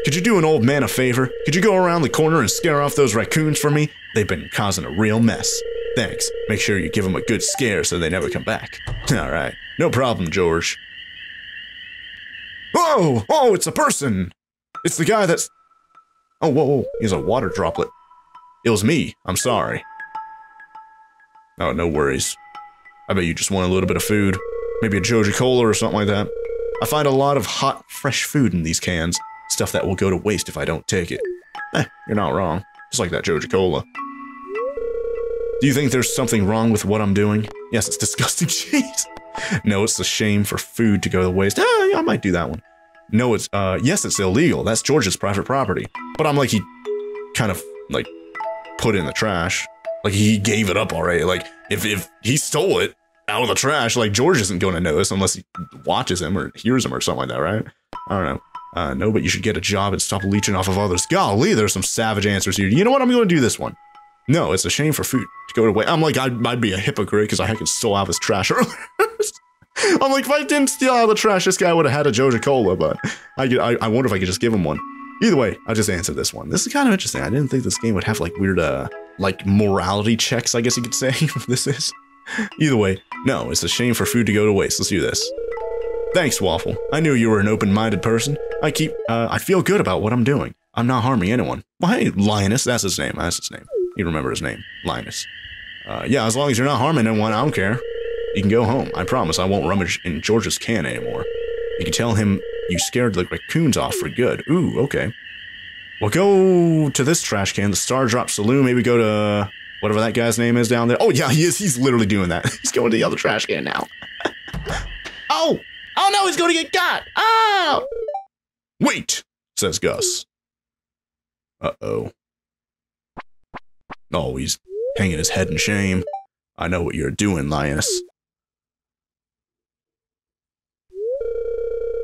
Could you do an old man a favor? Could you go around the corner and scare off those raccoons for me? They've been causing a real mess. Thanks. Make sure you give them a good scare so they never come back. All right. No problem, George. Whoa! Oh, it's a person! It's the guy that's... Oh, whoa, whoa. He's a water droplet. It was me. I'm sorry. Oh, no worries. I bet you just want a little bit of food. Maybe a Joja Cola or something like that. I find a lot of hot, fresh food in these cans. Stuff that will go to waste if I don't take it. Eh, you're not wrong. Just like that Joja Cola. Do you think there's something wrong with what I'm doing? Yes, it's disgusting cheese. No, it's a shame for food to go to waste. Ah, yeah, I might do that one. No, it's, uh, yes, it's illegal. That's George's private property. But I'm like, he kind of, like, put it in the trash. Like, he gave it up already. Like, if, if he stole it out of the trash, like, George isn't going to notice unless he watches him or hears him or something like that, right? I don't know. Uh, no, but you should get a job and stop leeching off of others. Golly, there's some savage answers here. You know what? I'm going to do this one. No, it's a shame for food to go to waste. I'm like, I'd, I'd be a hypocrite because I heckin' stole out of his trash earlier. I'm like, if I didn't steal out of the trash, this guy would have had a Joja Cola, but I, could, I I wonder if I could just give him one. Either way, I just answered this one. This is kind of interesting. I didn't think this game would have, like, weird, uh, like, morality checks, I guess you could say, this is. Either way, no, it's a shame for food to go to waste. Let's do this. Thanks, Waffle. I knew you were an open-minded person. I keep, uh, I feel good about what I'm doing. I'm not harming anyone. Well, hey, Linus, that's his name, that's his name. You remember his name, Linus. Uh, yeah, as long as you're not harming anyone, I don't care. You can go home. I promise I won't rummage in George's can anymore. You can tell him you scared the raccoons off for good. Ooh, okay. Well, go to this trash can, the Star Drop Saloon. Maybe go to whatever that guy's name is down there. Oh, yeah, he is. He's literally doing that. He's going to the other trash can now. Oh! Oh, no, he's going to get got! Oh! Wait, says Gus. Uh-oh. Oh, he's hanging his head in shame. I know what you're doing, Linus.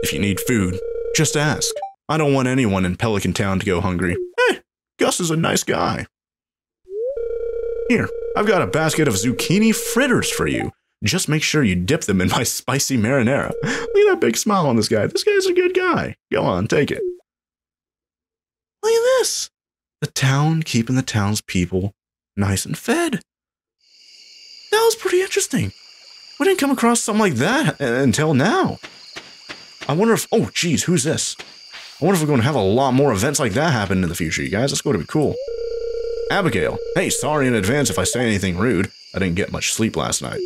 If you need food, just ask. I don't want anyone in Pelican Town to go hungry. Eh, Gus is a nice guy. Here, I've got a basket of zucchini fritters for you. Just make sure you dip them in my spicy marinara. Look at that big smile on this guy. This guy's a good guy. Go on, take it. Look at this. The town keeping the town's people nice and fed. That was pretty interesting. We didn't come across something like that until now. I wonder if, oh geez, who's this? I wonder if we're going to have a lot more events like that happen in the future, you guys. That's going to be cool. Abigail, hey, sorry in advance if I say anything rude. I didn't get much sleep last night.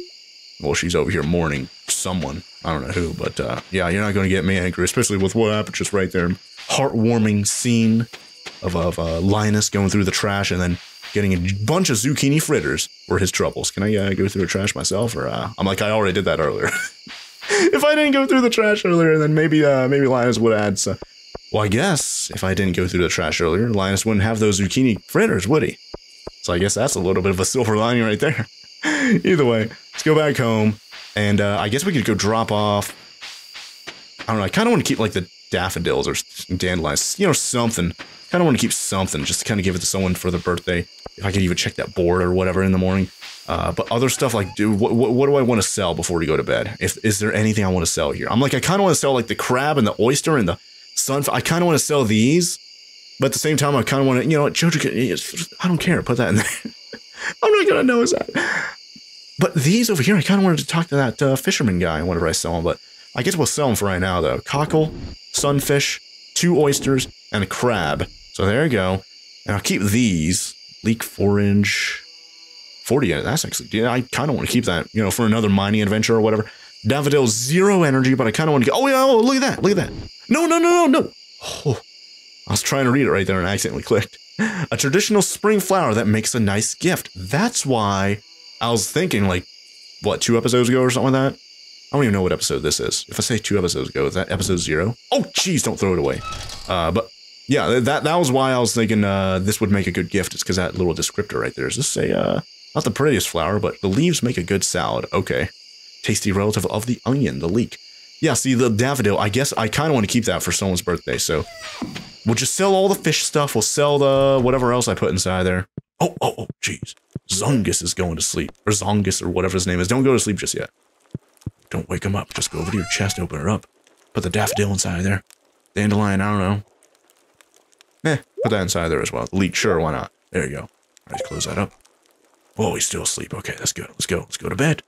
Well, she's over here mourning someone. I don't know who, but uh, yeah, you're not going to get me angry, especially with what happened just right there. Heartwarming scene of, of uh, Linus going through the trash and then getting a bunch of zucchini fritters were his troubles. Can I uh, go through the trash myself? Or uh, I'm like, I already did that earlier. If I didn't go through the trash earlier, then maybe uh, maybe Linus would add some. Well, I guess if I didn't go through the trash earlier, Linus wouldn't have those zucchini fritters, would he? So I guess that's a little bit of a silver lining right there. Either way, let's go back home. And uh, I guess we could go drop off. I don't know. I kind of want to keep like the daffodils or dandelions, you know, something. Kind of want to keep something just to kind of give it to someone for their birthday. If I could even check that board or whatever in the morning. Uh, but other stuff like, dude, what, what, what do I want to sell before we go to bed? If is there anything I want to sell here? I'm like, I kind of want to sell like the crab and the oyster and the sunfish. I kind of want to sell these, but at the same time, I kind of want to, you know, Jojo. I don't care. Put that in there. I'm not gonna notice that. But these over here, I kind of wanted to talk to that uh, fisherman guy. Whenever I sell them, but I guess we'll sell them for right now though. Cockle, sunfish, two oysters, and a crab. So there you go. And I'll keep these. Leek forage. forty, that's actually, yeah, I kind of want to keep that, you know, for another mining adventure or whatever. Daffodil, zero energy, but I kind of want to go, oh yeah, oh, look at that, look at that. No, no, no, no, no. Oh, I was trying to read it right there and I accidentally clicked. A traditional spring flower that makes a nice gift. That's why I was thinking like, what, two episodes ago or something like that? I don't even know what episode this is. If I say two episodes ago, is that episode zero? Oh, jeez, don't throw it away. Uh, but yeah, that, that was why I was thinking uh, this would make a good gift. It's because that little descriptor right there. Is this a... Uh, Not the prettiest flower, but the leaves make a good salad. Okay. Tasty relative of the onion, the leek. Yeah, see, the daffodil, I guess I kind of want to keep that for someone's birthday, so... We'll just sell all the fish stuff. We'll sell the whatever else I put inside there. Oh, oh, oh, jeez. Zongus is going to sleep. Or Zongus, or whatever his name is. Don't go to sleep just yet. Don't wake him up. Just go over to your chest, open her up. Put the daffodil inside there. Dandelion, I don't know. Eh, put that inside there as well. The leek, sure, why not? There you go. All right, close that up. Oh, he's still asleep. Okay, that's good. Let's go. Let's go to bed.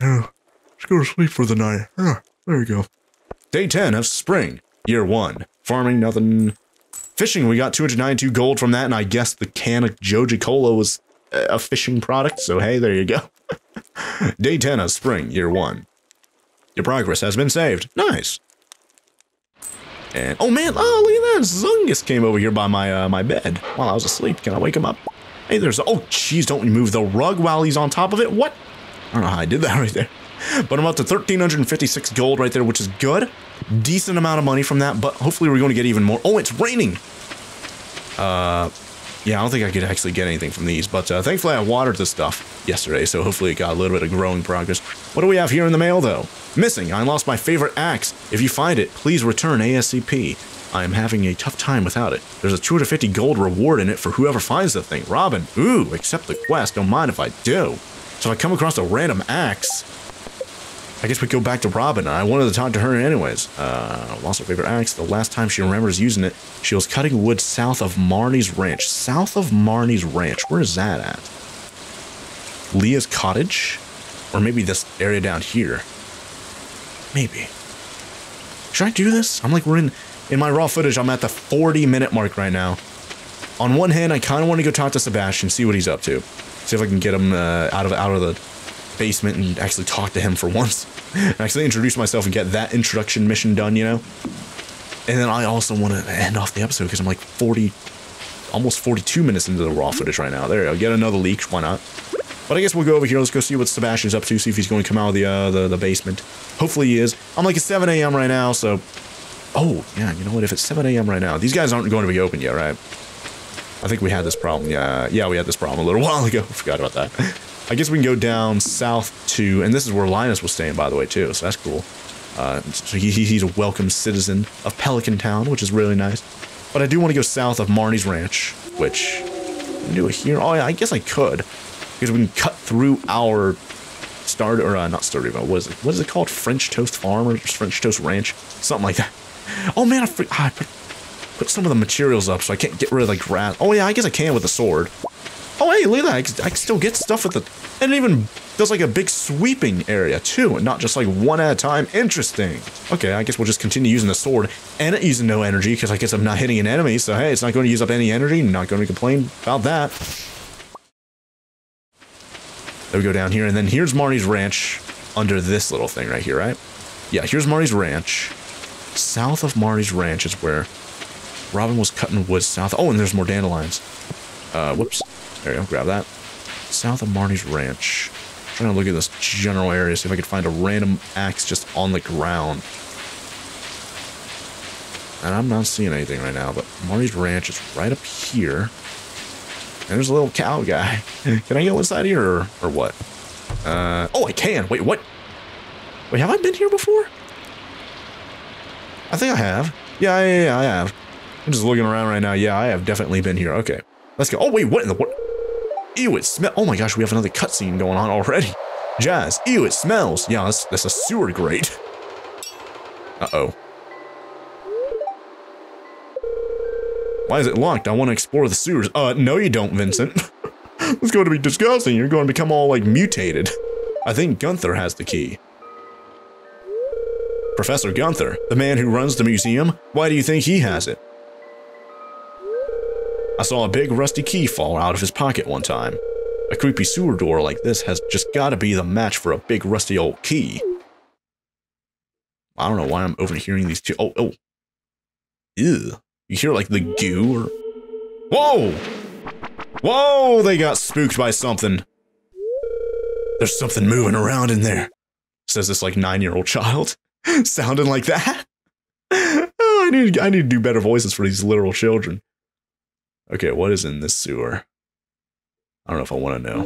Yeah, let's go to sleep for the night. Yeah, there we go. Day ten of spring, year one. Farming, nothing. Fishing, we got two hundred ninety-two gold from that, and I guess the can of Joja Cola was a fishing product, so hey, there you go. Day ten of spring, year one. Your progress has been saved. Nice. And, oh man, oh, look at that. Zungus came over here by my, uh, my bed while I was asleep. Can I wake him up? Hey, there's... Oh, jeez, don't remove the rug while he's on top of it. What? I don't know how I did that right there. But I'm up to one thousand three hundred fifty-six gold right there, which is good. Decent amount of money from that, but hopefully we're going to get even more. Oh, it's raining! Uh... Yeah, I don't think I could actually get anything from these, but uh, thankfully I watered this stuff yesterday, so hopefully it got a little bit of growing progress. What do we have here in the mail, though? Missing. I lost my favorite axe. If you find it, please return A S C P. I am having a tough time without it. There's a two hundred fifty gold reward in it for whoever finds the thing. Robin, ooh, accept the quest. Don't mind if I do. So if I come across a random axe, I guess we go back to Robin. I wanted to talk to her anyways. Uh, lost her favorite axe. The last time she remembers using it, she was cutting wood south of Marnie's ranch. South of Marnie's ranch. Where is that at? Leah's cottage? Or maybe this area down here. Maybe. Should I do this? I'm like, we're in... In my raw footage, I'm at the forty minute mark right now. On one hand, I kind of want to go talk to Sebastian, see what he's up to. See if I can get him uh, out of out of the... basement and actually talk to him for once. Actually introduce myself and get that introduction mission done, you know? And then I also want to end off the episode because I'm like forty, almost forty-two minutes into the raw footage right now. There you go. Get another leak. Why not? But I guess we'll go over here. Let's go see what Sebastian's up to. See if he's going to come out of the, uh, the, the basement. Hopefully he is. I'm like at seven A M right now, so... Oh, yeah. You know what? If it's seven A M right now, these guys aren't going to be open yet, right? I think we had this problem. Yeah, yeah, we had this problem a little while ago. Forgot about that. I guess we can go down south to, and this is where Linus was staying, by the way, too, so that's cool. Uh, so he, he's a welcome citizen of Pelican Town, which is really nice. But I do want to go south of Marnie's Ranch, which, I do it here. Oh, yeah, I guess I could, because we can cut through our Stardew, or uh, not Stardew, but what is it, what is it called? French Toast Farm or French Toast Ranch? Something like that. Oh, man, I, I put some of the materials up so I can't get rid of the grass. Oh, yeah, I guess I can with a sword. Oh, hey, look at that. I, I can still get stuff with the... And it even does, like, a big sweeping area, too, and not just, like, one at a time. Interesting. Okay, I guess we'll just continue using the sword and using no energy, because I guess I'm not hitting an enemy, so, hey, it's not going to use up any energy. I'm not going to complain about that. There we go down here, and then here's Marnie's Ranch under this little thing right here, right? Yeah, here's Marnie's Ranch. South of Marnie's Ranch is where Robin was cutting wood south. Oh, and there's more dandelions. Uh, whoops. There you go, grab that. South of Marnie's Ranch. I'm trying to look at this general area, see if I could find a random axe just on the ground. And I'm not seeing anything right now, but Marnie's Ranch is right up here. And there's a little cow guy. Can I get one side here, or, or what? Uh, oh, I can! Wait, what? Wait, have I been here before? I think I have. Yeah, yeah, yeah, I have. I'm just looking around right now. Yeah, I have definitely been here. Okay. Let's go. Oh, wait, what in the world? Ew, it smells. Oh my gosh, we have another cutscene going on already. Jazz. Ew, it smells. Yeah, that's, that's a sewer grate. Uh-oh. Why is it locked? I want to explore the sewers. Uh, no you don't, Vincent. It's going to be disgusting. You're going to become all, like, mutated. I think Gunther has the key. Professor Gunther, the man who runs the museum. Why do you think he has it? I saw a big rusty key fall out of his pocket one time. A creepy sewer door like this has just gotta be the match for a big rusty old key. I don't know why I'm overhearing these two. Oh, oh. Ew. You hear like the goo or... Whoa! Whoa! They got spooked by something. There's something moving around in there, says this like nine-year-old child. Sounding like that? Oh, I need, I need to do better voices for these literal children. Okay, what is in this sewer? I don't know if I want to know.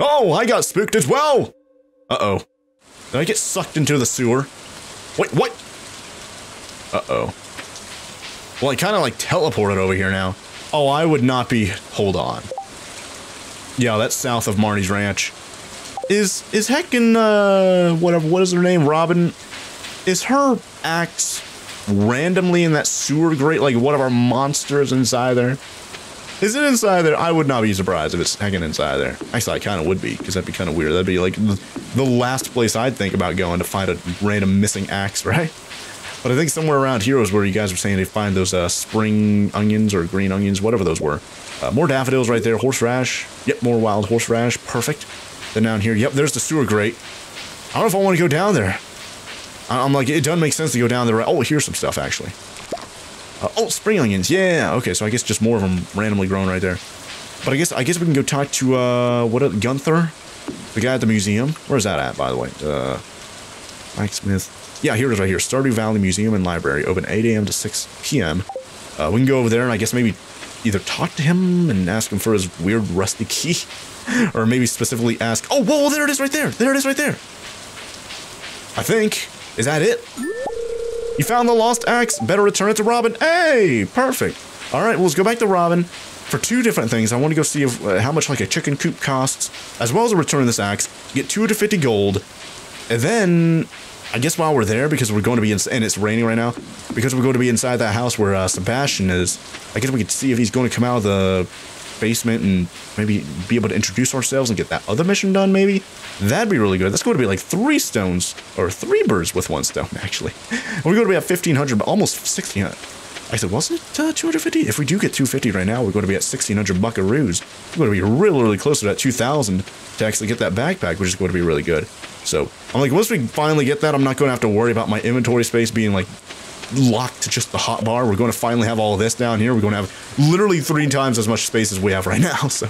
Oh, I got spooked as well! Uh-oh. Did I get sucked into the sewer? Wait, what? Uh-oh. Well, I kind of, like, teleported over here now. Oh, I would not be... Hold on. Yeah, that's south of Marnie's Ranch. Is... Is heckin', uh... whatever, what is her name? Robin? Is her axe... randomly in that sewer grate, like one of our monsters inside there? Is it inside there? I would not be surprised if it's hanging inside there. Actually, I kind of would be, because that'd be kind of weird. That'd be like the, the last place I'd think about going to find a random missing axe, right? But I think somewhere around here was where you guys were saying they find those uh, spring onions or green onions, whatever those were. Uh, more daffodils right there. Horseradish. Yep, more wild horseradish. Perfect. Then down here, yep, there's the sewer grate. I don't know if I want to go down there. I'm like, it doesn't make sense to go down the right. Oh, here's some stuff, actually. Uh, oh, spring onions. Yeah. Okay, so I guess just more of them randomly grown right there. But I guess I guess we can go talk to uh what else, Gunther, the guy at the museum. Where's that at, by the way? Uh, Mike Smith. Yeah, here it is right here. Stardew Valley Museum and Library, open eight A M to six P M Uh, we can go over there and I guess maybe either talk to him and ask him for his weird rusty key, or maybe specifically ask. Oh, whoa, whoa, there it is right there. There it is right there. I think. Is that it? You found the lost axe. Better return it to Robin. Hey, perfect. All right, well, let's go back to Robin for two different things. I want to go see if, uh, how much like a chicken coop costs, as well as a return of this axe. Get two hundred fifty gold, and then I guess while we're there, because we're going to be in, and it's raining right now, because we're going to be inside that house where uh, Sebastian is. I guess we could see if he's going to come out of the basement and maybe be able to introduce ourselves and get that other mission done. Maybe that'd be really good. That's going to be like three stones or three birds with one stone. Actually, we're going to be at fifteen hundred, almost sixteen hundred. I said, was it uh, two hundred fifty? If we do get two hundred fifty right now, we're going to be at sixteen hundred buckaroos. We're going to be really, really close to that two thousand to actually get that backpack, which is going to be really good. So I'm like, once we finally get that, I'm not going to have to worry about my inventory space being like locked to just the hot bar. We're going to finally have all of this down here. We're going to have literally three times as much space as we have right now. So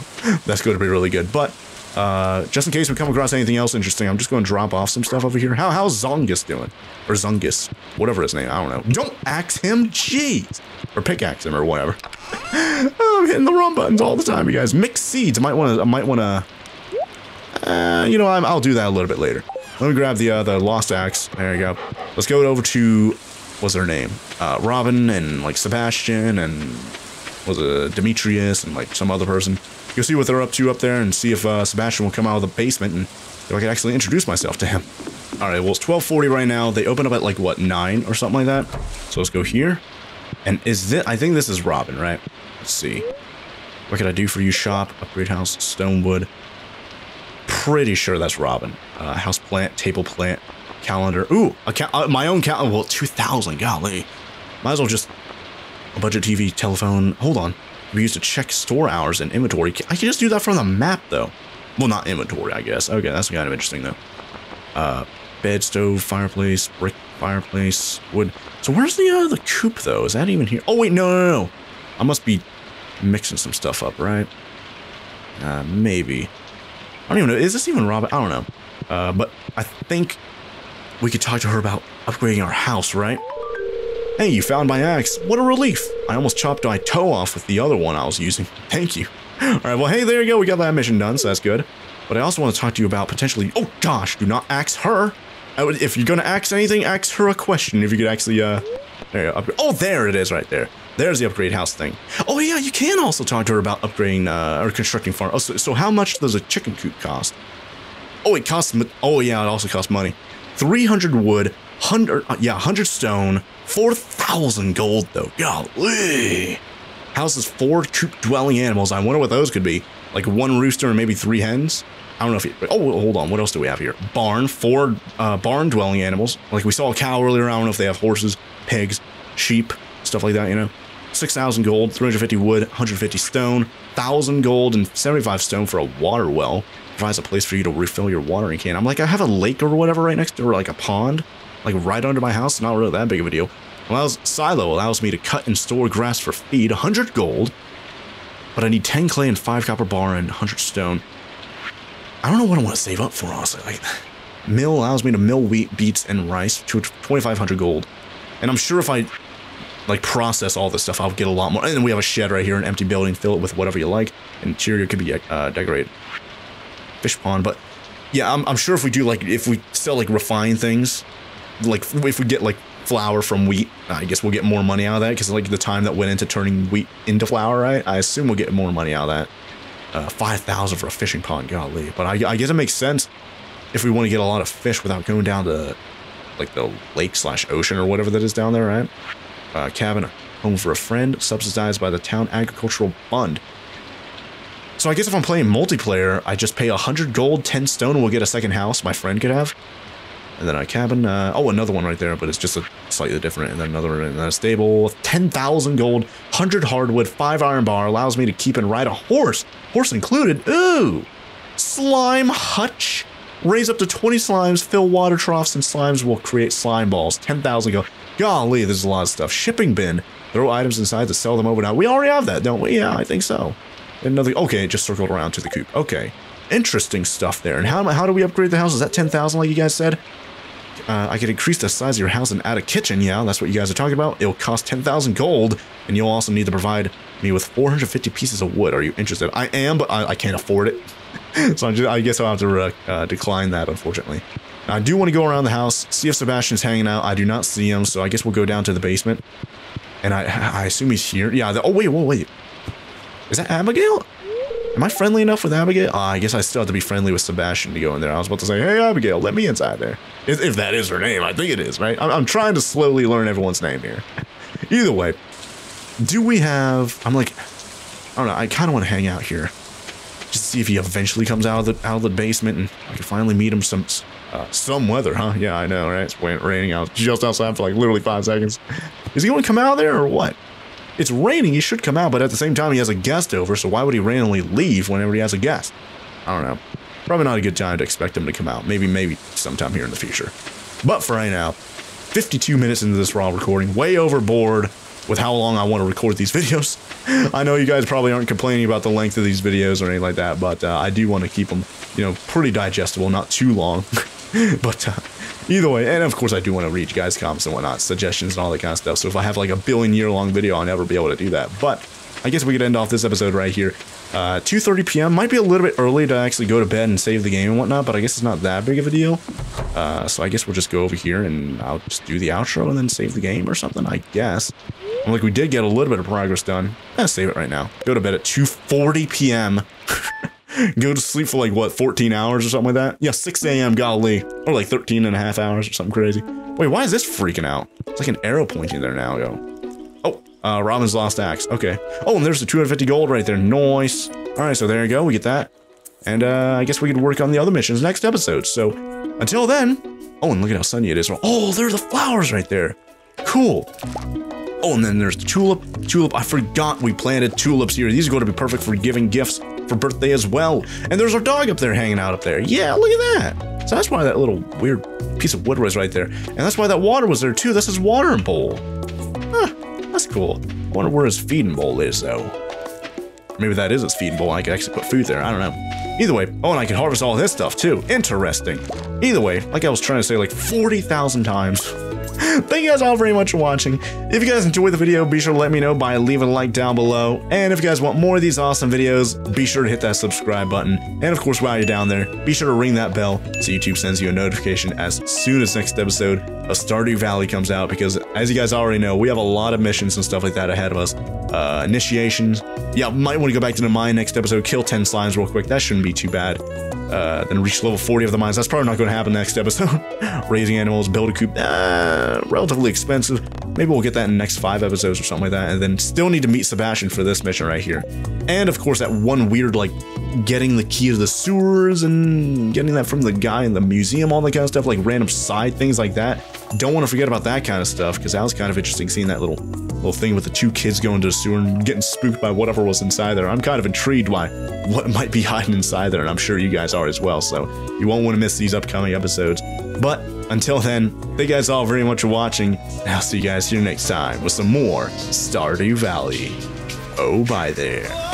that's going to be really good. But uh, just in case we come across anything else interesting, I'm just going to drop off some stuff over here. How, how's Zongus doing? Or Zungus, whatever his name, I don't know. Don't axe him, jeez! Or pickaxe him or whatever. Oh, I'm hitting the wrong buttons all the time, you guys. Mixed seeds, I might want to, I might want to, uh, you know, I'm, I'll do that a little bit later. Let me grab the, uh, the lost axe, there you go. Let's go over to, what's her name? Uh, Robin and, like, Sebastian and, was it Demetrius and, like, some other person. Go see what they're up to up there and see if uh, Sebastian will come out of the basement and if I can actually introduce myself to him. All right, well, it's twelve forty right now. They open up at like, what, nine or something like that? So let's go here. And is this, I think this is Robin, right? Let's see. What can I do for you? Shop, upgrade house, stonewood. Pretty sure that's Robin. Uh, house plant, table plant, calendar. Ooh, a ca uh, my own calendar. Well, two thousand, golly. Might as well just a budget T V, telephone. Hold on. We used to check store hours and inventory. I can just do that from the map, though. Well, not inventory, I guess. Okay, that's kind of interesting, though. Uh, bed, stove, fireplace, brick, fireplace, wood. So where's the uh, the coop, though? Is that even here? Oh, wait, no, no, no. I must be mixing some stuff up, right? Uh, maybe. I don't even know. Is this even Robin? I don't know. Uh, but I think we could talk to her about upgrading our house, right? Hey, you found my axe. What a relief. I almost chopped my toe off with the other one I was using. Thank you. All right, well, hey, there you go. We got that mission done, so that's good. But I also want to talk to you about potentially... Oh, gosh, do not axe her. I would, if you're going to axe anything, axe her a question. If you could actually... Uh, there you go. Upgrade. Oh, there it is right there. There's the upgrade house thing. Oh, yeah, you can also talk to her about upgrading uh, or constructing farm. Oh, so, so how much does a chicken coop cost? Oh, it costs... Oh, yeah, it also costs money. three hundred wood... Hundred, uh, yeah, hundred stone, four thousand gold though. Golly, houses four coop-dwelling animals. I wonder what those could be. Like one rooster and maybe three hens. I don't know if. It, oh, hold on. What else do we have here? Barn, four uh, barn-dwelling animals. Like we saw a cow earlier. I don't know if they have horses, pigs, sheep, stuff like that. You know, six thousand gold, three hundred fifty wood, one hundred fifty stone, thousand gold, and seventy-five stone for a water well. Provides a place for you to refill your watering can. I'm like, I have a lake or whatever right next to, or like a pond. Like right under my house, not really that big of a deal. Allows silo allows me to cut and store grass for feed, one hundred gold, but I need ten clay and five copper bar and one hundred stone. I don't know what I want to save up for, honestly. Like, mill allows me to mill wheat, beets, and rice to twenty-five hundred gold, and I'm sure if I like process all this stuff, I'll get a lot more. And then we have a shed right here, an empty building, fill it with whatever you like. Interior could be uh, decorated. Fish pond, but yeah, I'm, I'm sure if we do like if we sell like refined things. Like if we get like flour from wheat, I guess we'll get more money out of that because like the time that went into turning wheat into flour, right? I assume we'll get more money out of that. Uh, five thousand for a fishing pond, golly. But I, I guess it makes sense if we want to get a lot of fish without going down to like the lake slash ocean or whatever that is down there, right? Uh, cabin, home for a friend, subsidized by the town agricultural fund. So I guess if I'm playing multiplayer, I just pay one hundred gold, ten stone, and we'll get a second house my friend could have. And then a cabin, uh, oh, another one right there, but it's just a slightly different, and then another one, and then a stable, ten thousand gold, one hundred hardwood, five iron bar, allows me to keep and ride a horse, horse included, ooh, slime hutch, raise up to twenty slimes, fill water troughs, and slimes will create slime balls, ten thousand gold, golly, there's a lot of stuff, shipping bin, throw items inside to sell them overnight, we already have that, don't we, yeah, I think so, Another, okay, it just circled around to the coop. Okay, interesting stuff there. And how, how do we upgrade the house? Is that ten thousand like you guys said? Uh, I could increase the size of your house and add a kitchen. Yeah, that's what you guys are talking about. It'll cost ten thousand gold, and you'll also need to provide me with four hundred fifty pieces of wood. Are you interested? I am, but I, I can't afford it. So I'm just, I guess I'll have to uh, decline that, unfortunately. Now, I do want to go around the house, see if Sebastian's hanging out. I do not see him, so I guess we'll go down to the basement. And I, I assume he's here. Yeah, the, oh, wait, whoa, wait. Is that Abigail? Am I friendly enough with Abigail? Uh, I guess I still have to be friendly with Sebastian to go in there. I was about to say, hey, Abigail, let me inside there. If, if that is her name, I think it is, right? I'm, I'm trying to slowly learn everyone's name here. Either way, do we have... I'm like, I don't know, I kind of want to hang out here. Just see if he eventually comes out of the, out of the basement and I can finally meet him some... Uh, some weather, huh? Yeah, I know, right? It's raining out just outside for like literally five seconds. Is he going to come out there or what? It's raining, he should come out, but at the same time, he has a guest over, so why would he randomly leave whenever he has a guest? I don't know. Probably not a good time to expect him to come out. Maybe, maybe sometime here in the future. But for right now, fifty-two minutes into this raw recording, way overboard with how long I want to record these videos. I know you guys probably aren't complaining about the length of these videos or anything like that, but uh, I do want to keep them, you know, pretty digestible, not too long. But uh, either way, and of course I do want to read you guys' comments and whatnot, suggestions and all that kind of stuff. So if I have like a billion year long video, I'll never be able to do that. But I guess we could end off this episode right here. Uh, two thirty p m might be a little bit early to actually go to bed and save the game and whatnot, but I guess it's not that big of a deal. Uh, so I guess we'll just go over here and I'll just do the outro and then save the game or something, I guess. And like we did get a little bit of progress done. Let's save it right now. Go to bed at two forty p m Go to sleep for like, what, fourteen hours or something like that? Yeah, six a m, golly. Or like thirteen and a half hours or something crazy. Wait, why is this freaking out? It's like an arrow pointing there now, yo. Oh, uh, Robin's Lost Axe. Okay. Oh, and there's the two hundred fifty gold right there. Nice. All right, so there you go. We get that. And uh, I guess we could work on the other missions next episode. So until then. Oh, and look at how sunny it is. Oh, there are the flowers right there. Cool. Oh, and then there's the tulip. Tulip. I forgot we planted tulips here. These are going to be perfect for giving gifts for birthday as well. And there's our dog up there hanging out up there. Yeah, look at that. So that's why that little weird piece of wood was right there. And that's why that water was there too. That's his watering bowl. Huh, that's cool. I wonder where his feeding bowl is though. Maybe that is his feeding bowl. I could actually put food there. I don't know. Either way. Oh, and I can harvest all this stuff too. Interesting. Either way, like I was trying to say like forty thousand times. Thank you guys all very much for watching. If you guys enjoyed the video, be sure to let me know by leaving a like down below. And if you guys want more of these awesome videos, be sure to hit that subscribe button. And of course, while you're down there, be sure to ring that bell so YouTube sends you a notification as soon as next episode of Stardew Valley comes out. Because as you guys already know, we have a lot of missions and stuff like that ahead of us. Uh, initiations. Yeah, might want to go back to the mine next episode. Kill ten slimes real quick. That shouldn't be too bad. Uh, then reach level forty of the mines. That's probably not going to happen next episode. Raising animals, build a coop. Uh, relatively expensive. Maybe we'll get that in the next five episodes or something like that. And then still need to meet Sebastian for this mission right here. And of course, that one weird, like, getting the key to the sewers and getting that from the guy in the museum, all that kind of stuff, like random side things like that. Don't want to forget about that kind of stuff because that was kind of interesting seeing that little little thing with the two kids going to the sewer and getting spooked by whatever was inside there. I'm kind of intrigued by what might be hiding inside there, and I'm sure you guys are as well, so you won't want to miss these upcoming episodes. But until then, thank you guys all very much for watching, and I'll see you guys here next time with some more Stardew Valley. Oh, bye there.